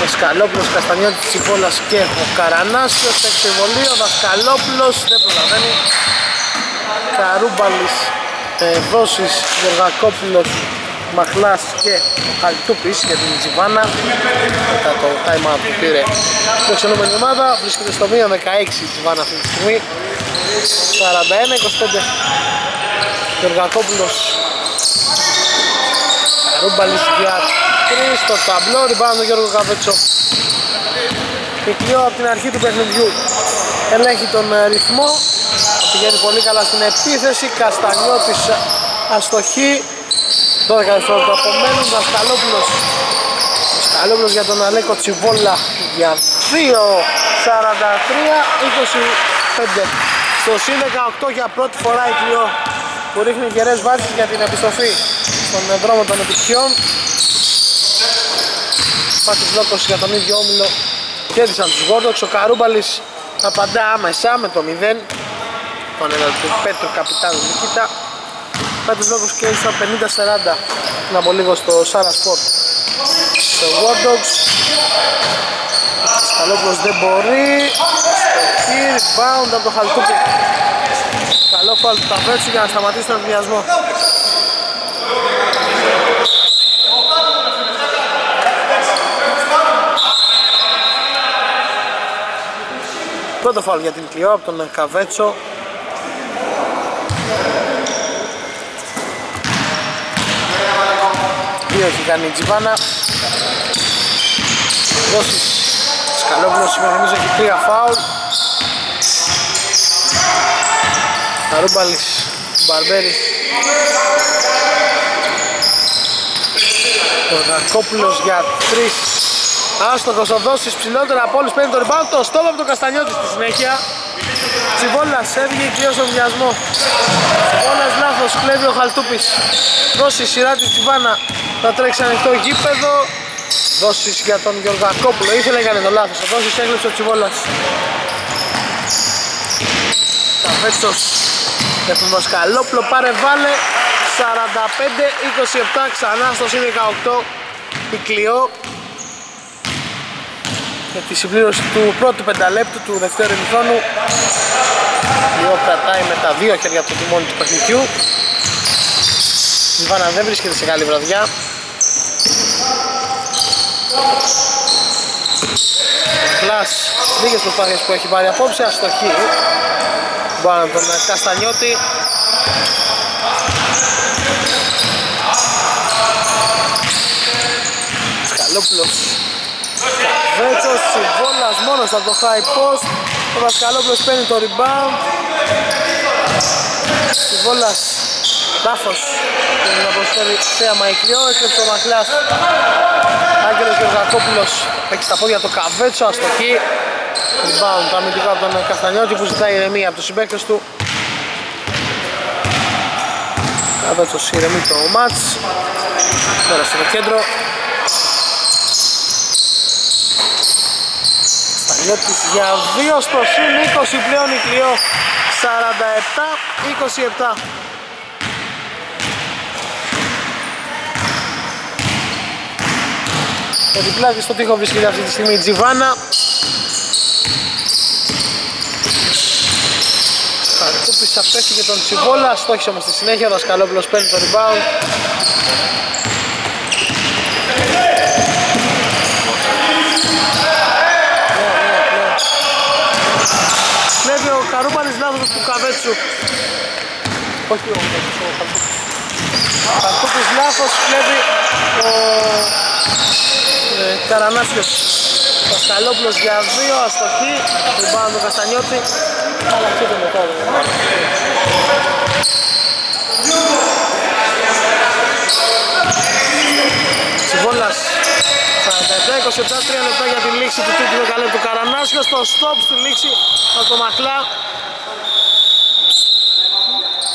Δασκαλόπουλος, Καστανιώτη της Ιβόλας και ο Καρανάσιος. Έξι βολή, ο Δασκαλόπουλος δεν προλαβαίνει. Καρούμπαλης, Δόσης, Γεργακόπουλος, Μαχλάς και Χαλτούπης για την Τζιβάνα. Μετά το time out που πήρε η προξενούμενη ομάδα, βρίσκεται στο 1-16 η Τζιβάνα αυτή τη στιγμή. 41-25. Γεργακόπουλος, Καρούμπαλης για 3 στο ταμπλό, rebound του Γιώργου Καβέτσο. Η Κλειό από την αρχή του παιχνιδιού ελέγχει τον ρυθμό. Πηγαίνει πολύ καλά στην επίθεση, Καστανιώτης αστοχή. 12 δευτερόλεπτα απομένουν, Δασκαλόπουλος. Δασκαλόπουλος για τον Αλέκο Τσιβόλα για 2-43-25. Στο συν 18 για πρώτη φορά η Κλειό που ρίχνει γερές βάσεις για την επιστροφή στον δρόμο των επιτυχιών. Πάτης Λόκος για τον ίδιο όμιλο κέρδισαν τους Γόρδοξ. Ο Καρούμπαλης απαντά άμεσα με το 0. Τον έλεγχο του Πέτρου Καπιτάνου Νικήτα. Πάτης Λόκος κέρδισαν 50-40 πριν από λίγο στο Σάρα Σπορτ. Στο Γόρδοξ. Καλόπουλος δεν μπορεί. Στοχή, rebound από το Χαλτούπι. Καλό φαλ του Ταβέτσου για να σταματήσει τον εκβιασμό. Πρώτο φάουλ για την Κλειό από τον Καβέτσο. Δύο έχει κάνει η Τζιβάνα. Δόσεις Σκαλόπουλος συμμετομίζω έχει τρία φάουλ. Καρούμπαλης, Μπαρμπέρης. Κοδακόπουλος για τρεις. Άστοχος ο Δώσης ψηλότερα από όλους παίρνει το rebound, το στόχο από τον Καστανιώτη στη συνέχεια. Τσιβόλας έβγε και ως ομοιασμό. Τσιβόλας λάθος, κλέβει ο Χαλτούπης. Δώσης σειρά τη Τσιβάνα, θα τρέξει ανοιχτό γήπεδο. Δώσης για τον Γεωργακόπουλο, ήθελε έκανε το λάθος, ο Δώσης έκλεψε ο Τσιβόλας. Καβέτσος για τον Βοσκαλόπλο, πάρε βάλε 45-27 ξανά στο συν 18 η Κλειό. Με τη συμπλήρωση του πρώτου πενταλέπτου του δεύτερου ημιχρόνου, Κλειό κρατάει με τα δύο χέρια από το τιμόνι του παιχνιδιού. Η Βάνα δεν βρίσκεται σε καλή βραδιά. Πλάς στις λίγες προσπάθειες που έχει πάρει απόψε, αστοχή. Μπορεί να τον Καστανιώτη. Σκαλόπουλος. Βέτσος, Τσιβόλας μόνος από το high post. Ο Βασκαλόπουλος παίρνει το rebound. Τσιβόλας, λάθος. Πρέπει να προσφέρει θέαμα η Κλειό, έκλεψε ο Μακλάς. Άγγελος Γεωργακόπουλος παίξει στα πόδια το Καβέτσο, αστοχή. Rebound αμυντικό από τον Καστανιώτη που ζητάει ηρεμία από τους συμπαίκτες του. Καβέτσος ηρεμεί το μάτς. Τώρα στο κέντρο. Για 2 στο συν 20 πλέον η Κλειό, 47-27. Το διπλάκι στο τοίχο βρίσκεται αυτή τη στιγμή η Τζιβάνα. Χαρκούπης απέφυγε τον Τσιβόλα, στόχισε όμως στη συνέχεια, ο Δασκαλόπουλος παίρνει το rebound. Κλέβει ο Καρούμπαλης, λάθος του Καβέτσου. Όχι ο Καρκούπης, λάθος, κλέβει ο Καρανάσιος. Κασταλόπουλος για δύο, αστοχή, την πάνω του Καστανιώτη. Αλλά και το μετά εδώ. Τσιβόλας, 27-3 λεπτά για τη λήξη του τρίτου δεκαλέπτου. Καρανάσιος στο stop στη λήξη από το Μαχλά.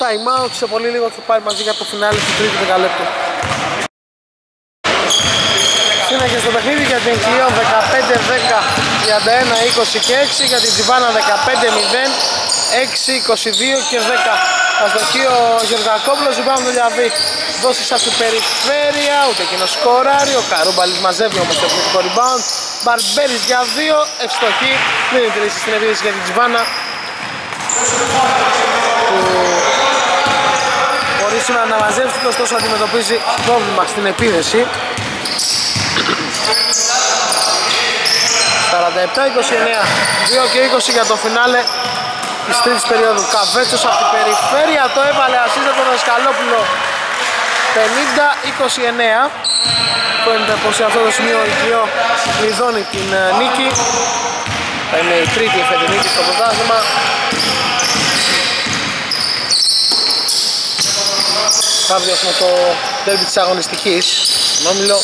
Time out σε πολύ λίγο και πάει μαζί για το φινάλι του τρίτου δεκαλέπτου. Σύνεχε στο παιχνίδι για την Κλειό 15-10, 31-20 και 6. Για την Τζιβάνα 15-0, 6-22 και 10. Αστοχή ο Γεωργακόπουλος, Ζουμπάνο το Λιαβί. Δώσεις από την περιφέρεια, ούτε εκείνο σκοράρει. Ο Καρούμπαλης μαζεύει όμως το πληθυντικό rebound. Μπαρμπέρης για 2, ευστοχή. Δεν είναι τελείσεις στην επίδεση για την Τζιβάνα, που χωρίς σήμερα να μαζεύει, ωστόσο αντιμετωπίζει πρόβλημα στην επίδεση. 47-29, 2 και 20 για το φινάλε της τρίτης περίοδου. Καβέτσος από την περιφέρεια το έβαλε, ασίζεται τον Δασκαλόπουλο. 50-29. Φαίνεται πως σε αυτό το σημείο η Κλειό κλειδώνει την νίκη. Θα είναι η τρίτη εφετινή νίκη στο πρωτάθλημα. Αύριο έχουμε το ντέρμπι της αγωνιστικής. Νόμιλο.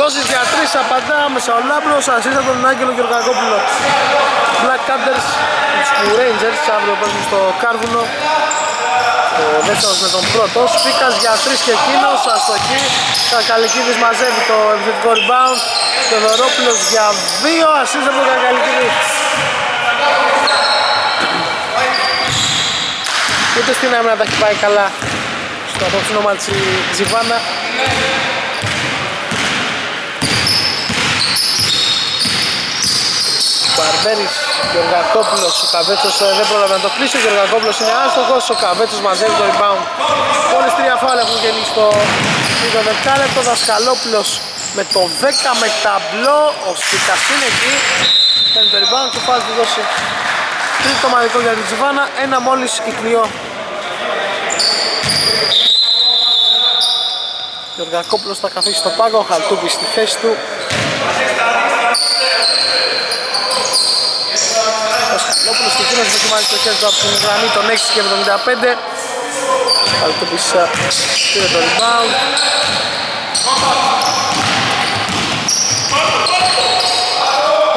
Δόσεις για τρεις, απαντά άμεσα ο Λάμπρος, ασίστα τον Άγγελο Γεωργακόπουλο. Black Cutters, τους Rangers, αύριο παίζουν στο Κάρβουνο. ο δεύτερος με τον πρώτο. Σπίκας για 3 και εκείνος, αστοχή. Κακαλικίδης μαζεύει το επιθετικό rebound. Θεοδωρόπουλος για 2, ασίστ από τον Κακαλικίδη. Ούτε στην άμυνα τα έχει πάει καλά στο απόψινό μάτσι Ζιβάνα. Μπαρμπέρης, Γεωργακόπουλος, ο Καβέτσος δεν πρόλαβε να το κλείσει, ο Γεωργακόπουλος είναι άστοχος, ο Καβέτσος μαζεύει το rebound. Όλες 3 φάουλ έχουν γεννήσει στο 12 λεπτό. Δασκαλόπουλος με το 10 με ταμπλό, ο Σπίκας είναι εκεί, παίρνει το rebound και φάζει τη δόση. Τρίτο μαδικό για την Τζιβάνα, ένα μόλις Ικλειό. Γεωργακόπουλος θα καθίσει στο πάγκο, ο Χαλτούμπης στη θέση του. Δασκαλόπουλος και εκείνος δοκιμάζει το χέρι του από την γραμμή των 6 και 75. Χαλτούμπης πήρε το rebound.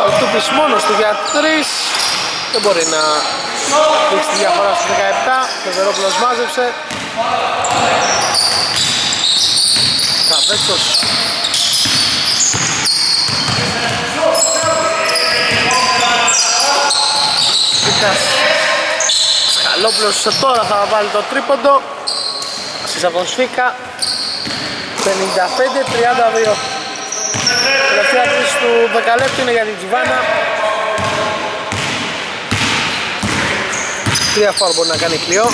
Χαλτούμπης μόνος του για 3. Δεν μπορεί να δείξει τη διαφορά στους 17, το Θεοδωρόπουλος μάζεψε. Καβέτσος. Σπίκας. Σκαλόπουλος τώρα θα βάλει το τρίποντο. Ασίστ από τον Σφίκα. 55-32. Τελευταία χρήση του 10 λεπτού είναι για την Τζιβάνα. 3 φάουλ μπορεί να κάνει κλειό.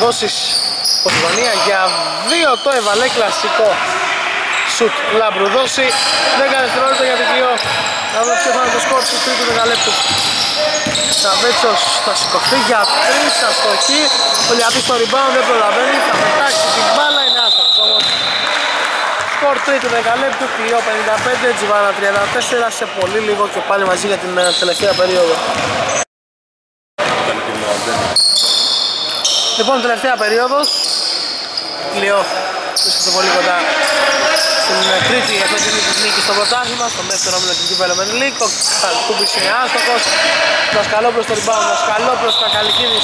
Δόσεις Ποσδονία για 2, το έβαλε, κλασικό σουτ λάμπρου δόση. 10 δευτερόλεπτα για την κλειό. Να δω ποιο θα είναι το σκορ του τρίτου 10 λεπτού. Καβέτσος θα σηκωθεί για 3, αστοχή. Ο Λιατής στο rebound δεν προλαβαίνει, θα πετάξει την μπάλα, είναι άστοχος όμως. Σκορ τρίτου 10 λεπτού, κλειό 55, Τζιβάνα 34. Σε πολύ λίγο και πάλι μαζί για την τελευταία περίοδο. Λοιπόν, τελευταία περίοδος, Κλειό βρίσκεται πολύ κοντά στην τρίτη εθνική της νίκης στο πρωτάθλημα, στο μέσο όμιλο του κυπέλλου Μενιλίκ. Ο Χαλτούμπης είναι άστοχος, ο Δασκαλόπουλος στο rebound, ο Δασκαλόπουλος, ο Κακαλικίδης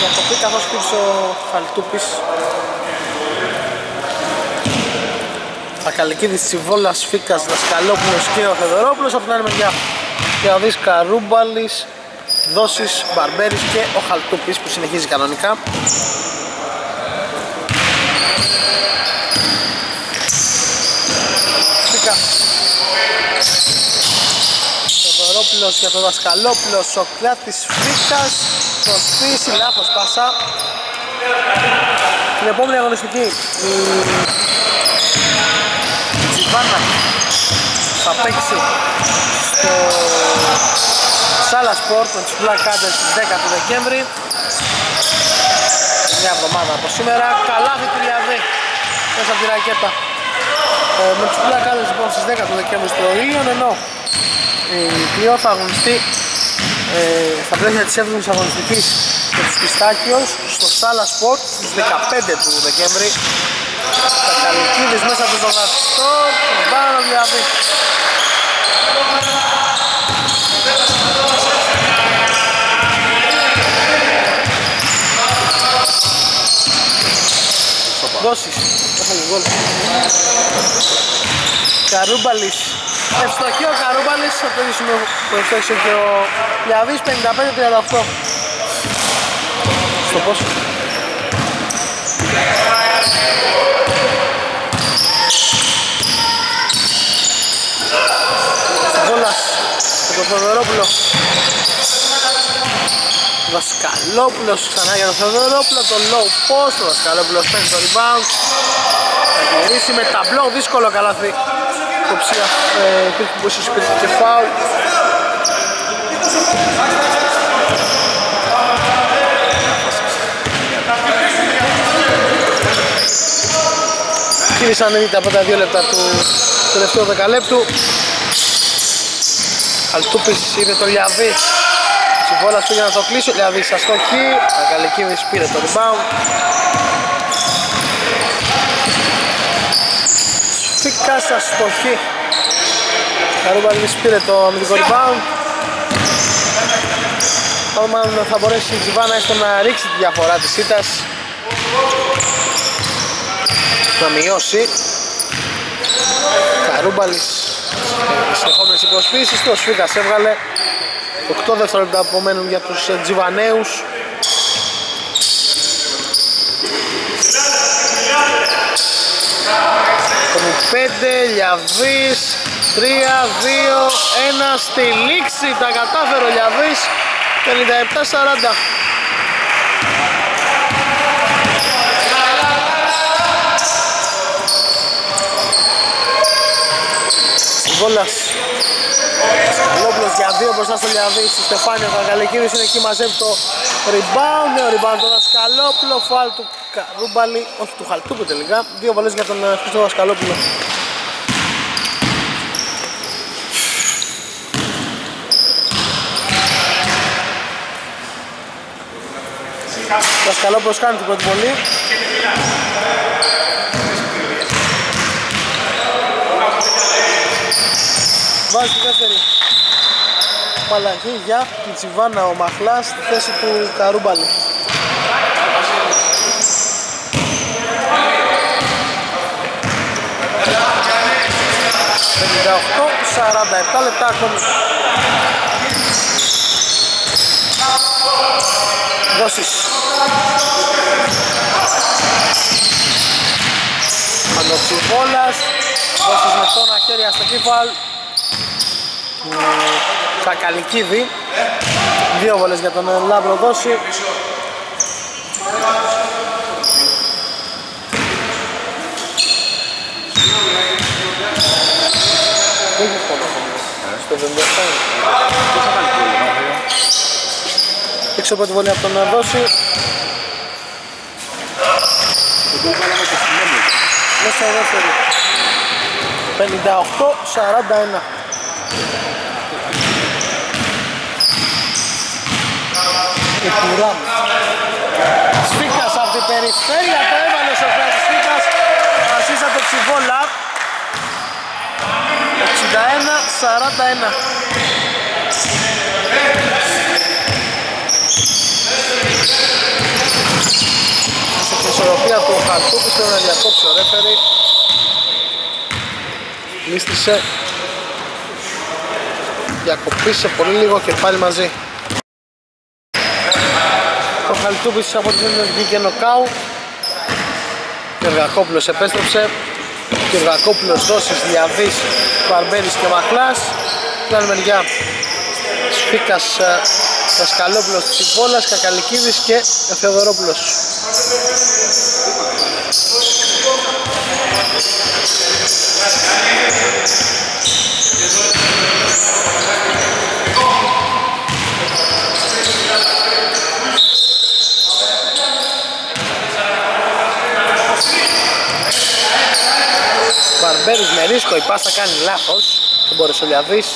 διακοπή καθώς πήρσε ο Χαλτούμπης. Κακαλικίδης, Τσιβόλας, Φίκας, Δασκαλόπουλος και ο Θεοδωρόπουλος. Από την άλλη μεριά και ο Δης Καρούμπαλης, Δόσεις, Μπαρμπέρης και ο Χαλτούπης που συνεχίζει κανονικά. Σπίκα. Θεοδωρόπουλος για τον Δασκαλόπουλο, Σοκράτης Φίκας. Προσπίση, λάθος πάσα. Την επόμενη αγωνιστική η Τζιβάνα θα παίξει στο Σάλα Σπορτ με τους Black Cats στις 10 του Δεκέμβρη. Μια εβδομάδα από σήμερα. Καλάθι του Λιαδέ μέσα από τη ρακέτα. Με τους Black Cats λοιπόν στις 10 του Δεκέμβρη στο Ήλιον, ενώ η Κλειό θα αγωνιστεί στα πλαίσια της 7ης αγωνιστικής με τους Πιστάκιος στο Σάλα Σπορτ στις 15 του Δεκέμβρη. Κακαλικίδης μέσα από τον Γατστό, τον Βάνα Λιαδέ. Δόσεις, έφαγε γκολ. Καρούμπαλης, ευστοχή ο Καρούμπαλης, αυτό είναι που ευστόχησε και ο Λιαβής, 55-38. Στο πόσο. Βόλας, από τον Θεοδωρόπουλο. Δασκαλόπουλος ξανά για τον Θεοδωρόπουλο, το low post, ο Δασκαλόπουλος παίρνει το rebound. Θα γυρίσει με ταμπλό, δύσκολο καλάθι. Υποψία, που ίσως υπήρχε και φάουλ. Κύρισαν 90 από τα 2 λεπτά του τελευταίου 10 λεπτού. Αλτούπης είδε το Λιαβί. Τσιβόλας πήγε να το κλείσει, δηλαδή στα στόχη. Κακαλικίδης πήρε το rebound. Σφίκα στα στόχη. Καρούμπαλης πήρε το αμυντικό rebound. μάλλον θα μπορέσει η Τζιβάνα έστω να ρίξει τη διαφορά της ήττας, να μειώσει. Καρούμπαλης στις συνεχόμενες υποσπίσεις, το Σφίγας έβγαλε 8 δευτερόλεπτα που μένουν για τους Τζιβανέους. Πέντε, Λιαβής, 3, 2, 1, στη λήξη τα κατάφερε ο Λιαβής, 57-40. Βόλας, Καλόπλος για 2 μπροστά στο Λιαβή, στη Στεφάνια, ο Καγαλικίδης είναι εκεί, μαζεύει το rebound, νέο rebound του Δασκαλόπουλο, φάουλ του Καρούμπαλη, όχι του Χαλτούπου τελικά, δύο βολές για τον Χρήστο Δασκαλόπουλο. Ο Δασκαλόπουλος κάνει την πρώτη βολή. Βάζει τη δεύτερη. Απαλλαγή για την Τσιβάνα ο Μαχλάς στη θέση του Καρούμπαλη. Για 8-47 λεπτά ακόμη. Δώσεις. Ανωψιβόλας. Δώσεις με τόνα χέρια στο κύπαλ. Κακαλικίδη. Δύο βολές για τον Λαύρο Δώση. Έξω από τη βολή από τον Δώση. Μέσα δεύτερη. 58-41. Και κουράμε. Σφίχτας από την περιφέρεια, το έβαλε ο Σοφιάς Σφίχτας. Ασίστα το Τσιβόλα. 61-41. Στην εξορροπία του Χαλτούπης πρέπει να διακόψει ο ρέφερη. Λίστησε. Διακοπήσε πολύ λίγο και πάλι μαζί. Ο Χαλτούπης από την βγήκε νοκάου. Κεργακόπουλος επέστρεψε. Κεργακόπουλος, Δώσης, Διαβής, Παρμπέρης και Μαχλάς. Στην άλλη μεριά Σφίκας, Δασκαλόπουλος, Τσιβόλας, Κακαλικίδης και Θεοδωρόπουλος. Μπαρμπέρης με ρίσκο, η πάσα κάνει λάθος, δεν μπόρεσε ο Λιαβής.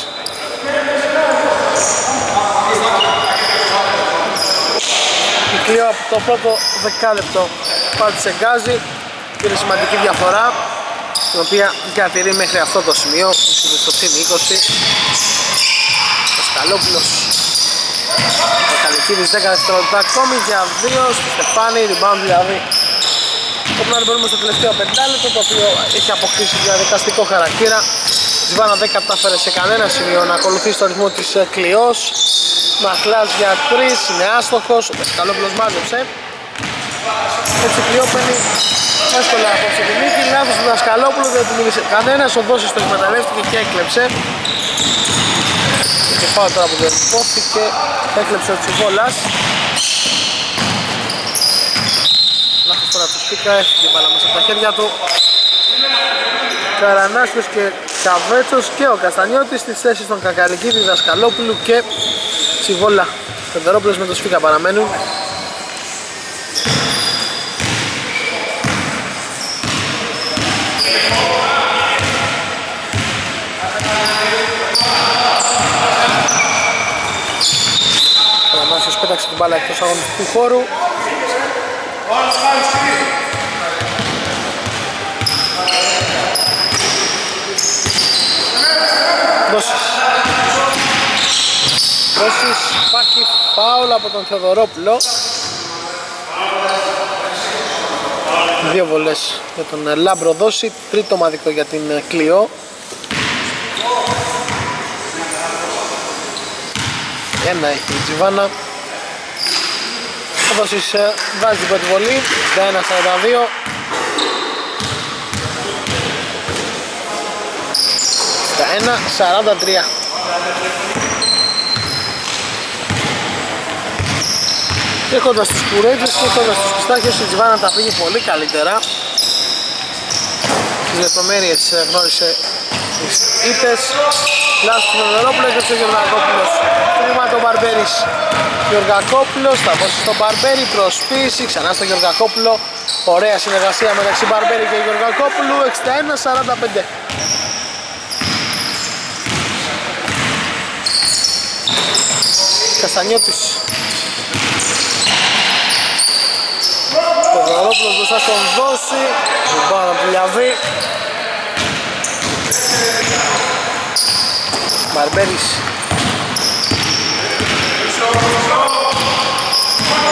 Κυκλείο από το πρώτο δεκάλεπτο πάλι της εγκάζει, πήρε σημαντική διαφορά, την οποία διατηρεί μέχρι αυτό το σημείο, στο συν 20. Δασκαλόπουλος, ο Καλικίδης 10 δευτερόλεπτα ακόμη για 2 στη Στεφάνη, rebound Λιαβή. Το πλάνο μπορούμε στο τελευταίο πεντάλεπτο, το οποίο έχει αποκτήσει διαδικαστικό χαρακτήρα. Τζιβάνα δεν κατάφερε σε κανένα σημείο να ακολουθήσει το ρυθμό της Κλειός. Μαχλάς για 3, είναι άστοχος, ο Δασκαλόπουλος μάζεψε. Έτσι Κλειό παίρνει εύκολα από την νίκη, λάθος του Δασκαλόπουλου, δεν του μίλησε κανένας, ο Δώσης το εκμεταλλεύτηκε και έκλεψε. Και πάω τώρα που δεν υπόθηκε, έκλεψε ο Τσιβόλας. Τώρα του Σπίκα έχει την μπάλα μέσα από τα χέρια του. Καρανάσκος και Καβέτσος και ο Καστανιώτης στις θέσεις των Κακαλικίδη, Δασκαλόπουλου και Τσιβόλα. Θεοδωρόπουλος με τον Σπίκα παραμένουν. Καρανάσκος πέταξε την μπάλα εκτός αγωνιστικού χώρου. Δώσεις. Φάκη, Πάολα από τον Θεοδωρόπουλο. Δύο βολές για τον Λάμπρο Δόση, τρίτο μαδικό για την Κλειό. Ένα έχει η Τζιβάνα. Ο Δόσης βάζει την πρώτη βολή, 11-42. Τα 1-43. Έχοντας τους κουρέτζες και έχοντας τους πιστάκιους, η Τζιβάνα τα πήγε πολύ καλύτερα. Στις λεπτομέρειες γνώρισε τις ήττες. Λάσου Θεοδωρόπουλος και ο Γεωργακόπουλος. Τρίμα το Μπαρμπέρης. Γεωργακόπουλος θα δώσει στον Μπαρμπέρη, προσποίηση ξανά στο Γεωργακόπουλο. Ωραία συνεργασία μεταξύ Μπαρμπέρη και Γεωργακόπουλου. 61-45. Καστανιώτης. Θεοδωρόπουλος μπροστά στον Δόση. Πάνω από τη Λιαβή. Μπαρμπέρης.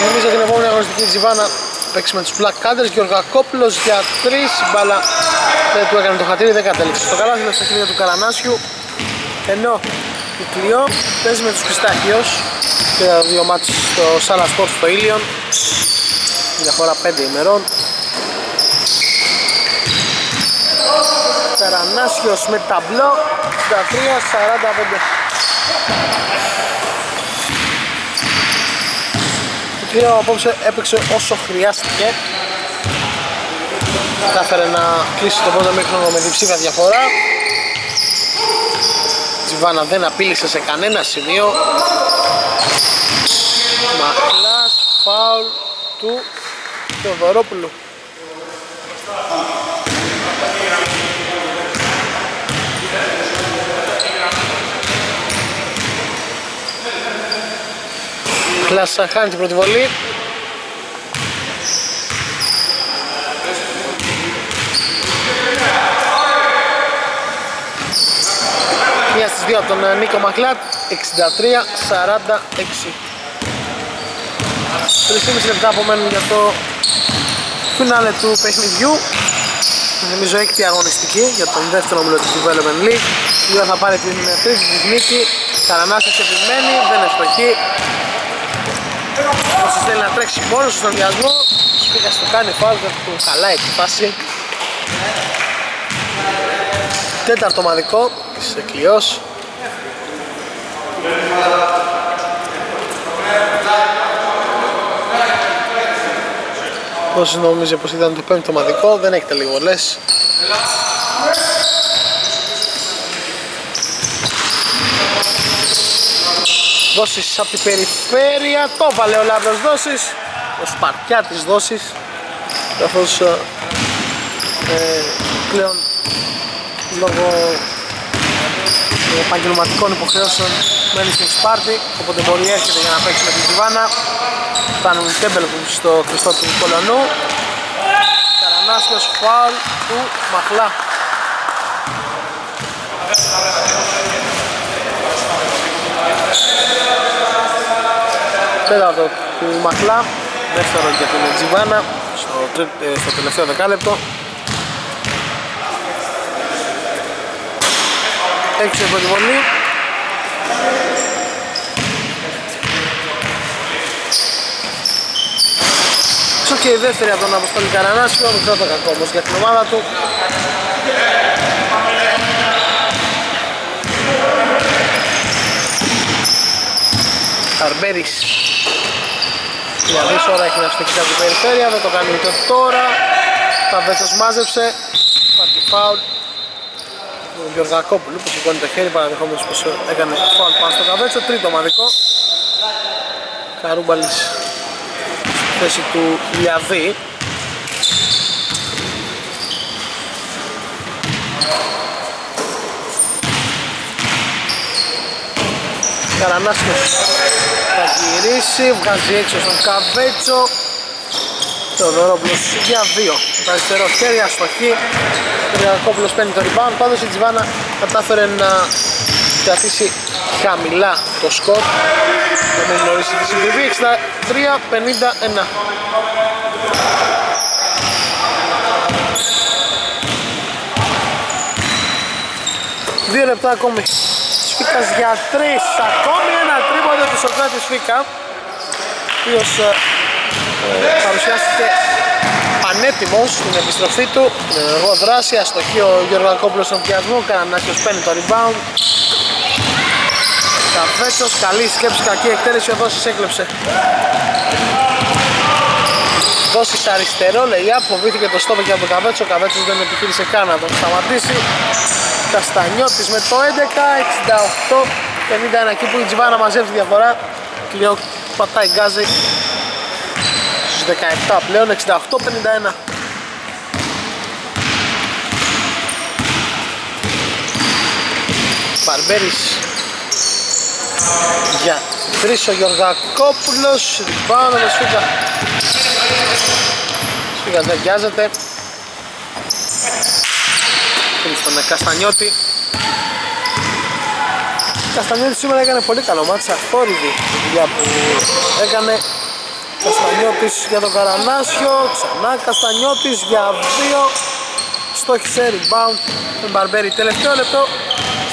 Νομίζω την επόμενη αγωνιστική Τζιβάνα παίξει με τους Black Candles. Γεωργακόπουλος για 3. Μπάλα δεν του έκανε το χατήρι, δεν κατέληξε στο καλάθι. Είναι στα χέρια του Καρανάσιου. Ενώ η Κλειό παίζει με τους Χριστάκιος και τα δύο μάτς στο Σάλα Σπορτ στο Ήλιον. Διαφορά 5 ημερών. Καρανάσιος με ταμπλό 63-45. Η Κλειό απόψε έπαιξε όσο χρειάστηκε. Κατάφερε να κλείσει το πρώτο μήχρονο με διψήφια διαφορά. Τζιβάνα δεν απείλησε σε κανένα σημείο. Μαχλάς, φάουλ του Θεοδωρόπουλου. Μαχλάς χάνει την πρώτη βολή. Μία στις δύο από τον Νίκο Μαχλάτ, 63-46. 3,5 λεπτά απομένουν για το φινάλε του παιχνιδιού. Νομίζω έκτη αγωνιστική για τον δεύτερο όμιλο του Development League. Λίγο θα πάρει την τρίτη της νίκη. Καρανάσιος επιμένει, δεν ευστοχεί. Όσοι θέλει να τρέξει μόνο στον διασμό, σπίγας του κάνει φάουλ, δεν του χαλάει τη φάση. Τέταρτο μαδικό της Κλειός. Όσοι νομίζετε πως ήταν το πέμπτο μαδικό, δεν έχετε λίγο λες. Δόσεις από την περιφέρεια, το βάλε ο Λάμπρος Δόσεις. Ο Σπαρτιά της Δόσεις. Καθώς πλέον λόγω επαγγελματικών υποχρεώσεων μένει στην Σπάρτη, οπότε μπορεί έρχεται για να παίξει με την Τζιβάνα. Φτάνουν οι Τέμπελκους στο κλειστό του Κολονού. Καρανάσιος, φάουλ του Μαχλά. Τέταρτο του Μαχλά, δεύτερο για την Τζιβάνα στο τελευταίο δεκάλεπτο. Έξω από τη βολή. Ξω και η δεύτερη από τον Αποστόλη Καρανάσιο, μικρό το κακό όμως για την ομάδα του. Καρμπέρης. Για δύο ώρα έχει να αυστηθεί από την περιφέρεια, δεν το κάνει ούτε τώρα. Τα βέσος μάζεψε, πάρει φάουλ. Ο Γεωργακόπουλου που σηκώνει το χέρι, παραδεχόμενος πως έκανε φάουλ πάνω στο καβέτσο, τρίτο μαδικό. Καρούμπαλης στη θέση του Λιαβή. Καρανάσιος θα γυρίσει, βγάζει έξω στον καβέτσο. Θεοδωρόπουλος για 2. Το αριστερό χέρι, αστοχή. Ο Γεωργακόπουλος παίρνει το rebound. Πάντως η Τζιβάνα κατάφερε να κρατήσει χαμηλά το σκορ. Έχουμε γνωρίσει τη συντριβή 63-51. Δύο λεπτά ακόμη. Σφίκας για τρεις. Ακόμη ένα τρίποντο του Σωκράτη Σφίκα, ο οποίος παρουσιάστηκε πανέτοιμος στην επιστροφή του. Με ενεργό δράση, αστοχή ο Γιώργος Ακόπουλος στον πιασμό. Κανανάκιος παίρνει το rebound. Καφέτσος, καλή σκέψη, κακή εκτέλεση, ο Δόσης έκλεψε. Δόσης αριστερό, λέει, αποβήθηκε το στόπι από τον Καβέτσο. Ο Καβέτσος δεν επιχείρησε καν να τον σταματήσει. Καστανιώτης με το 11, 68, 51, εκεί που η Τζιβάνα μαζεύει τη διαφορά. Κλειό πατάει γκάζι στους 17 πλέον, 68-51. Μπαρμπέρης για τρεις ο Γιωργακόπουλος, ριμπάουντ με Σφίγγα. Σφίγγα δεν βιάζεται. Στον Καστανιώτη. Καστανιώτη σήμερα έκανε πολύ καλό μάτσα, αφόρητη δουλειά που έκανε. Καστανιώτης για τον Καρανάσιο, ξανά Καστανιώτης για 2. Στόχισε rebound τον Μπαρμπέρι. Τελευταίο λεπτό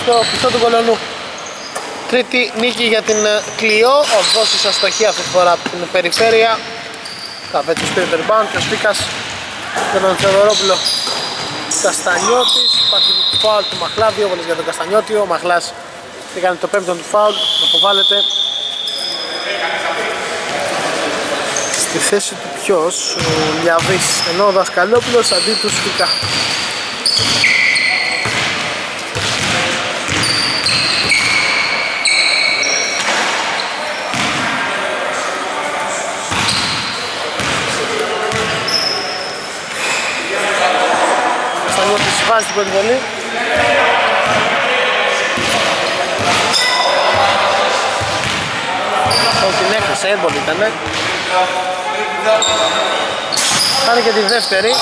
στο πιστό του Κολονού. Τρίτη νίκη για την Κλειό. Ο Δόσης αστοχή αυτή τη φορά από την περιφέρεια. Καβέτης πήρε το rebound και ο Σπίκας για τον Θεοδωρόπουλο. Καστανιώτης, παθήκε του φάουλ του Μαχλά, δύο βολές για τον Καστανιώτη. Ο Μαχλάς έκανε το πέμπτον του φάουλ, αποβάλλεται. Στη θέση του ποιος, ο Λιαβής, ενώ ο Δασκαλόπουλος αντί του Σφίκα. Βάζει την πρώτη βολή. Την έκλεισε, έμπολη ήτανε. Κάνει και τη δεύτερη.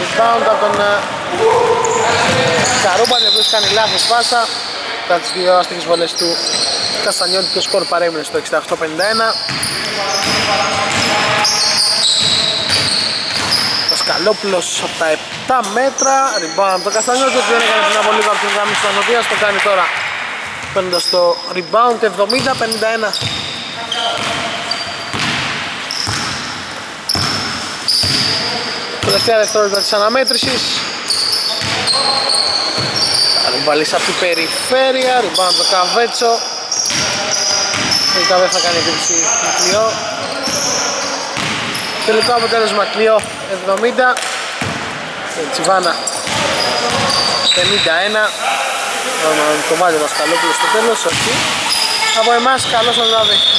Rebound από τον Καρούμπαλη, ο οποίος κάνει λάθος πάσα. Ήταν τις δύο άστοχες βολές του Καστανιώτη, το σκορ παρέμεινε στο 68-51. Καλόπουλος από τα 7 μέτρα, rebound το Καστανιώτη, δεν έκανε πριν από λίγο από την γραμμή της Ανωτίας, το κάνει τώρα παίρνοντας το rebound 70-51. Τελευταία δευτερόλεπτα της αναμέτρησης. Καρουμπαλής από την περιφέρεια, rebound το Καβέτσο. Τελικά δεν θα κάνει επίθεση με Κλειό. Τελικό αποτέλεσμα Κλειό 70, Τσιβάνα 51. Το βάζει ο Δασκαλόπουλος στο τέλος, όχι. Από εμάς καλό σας βράδυ.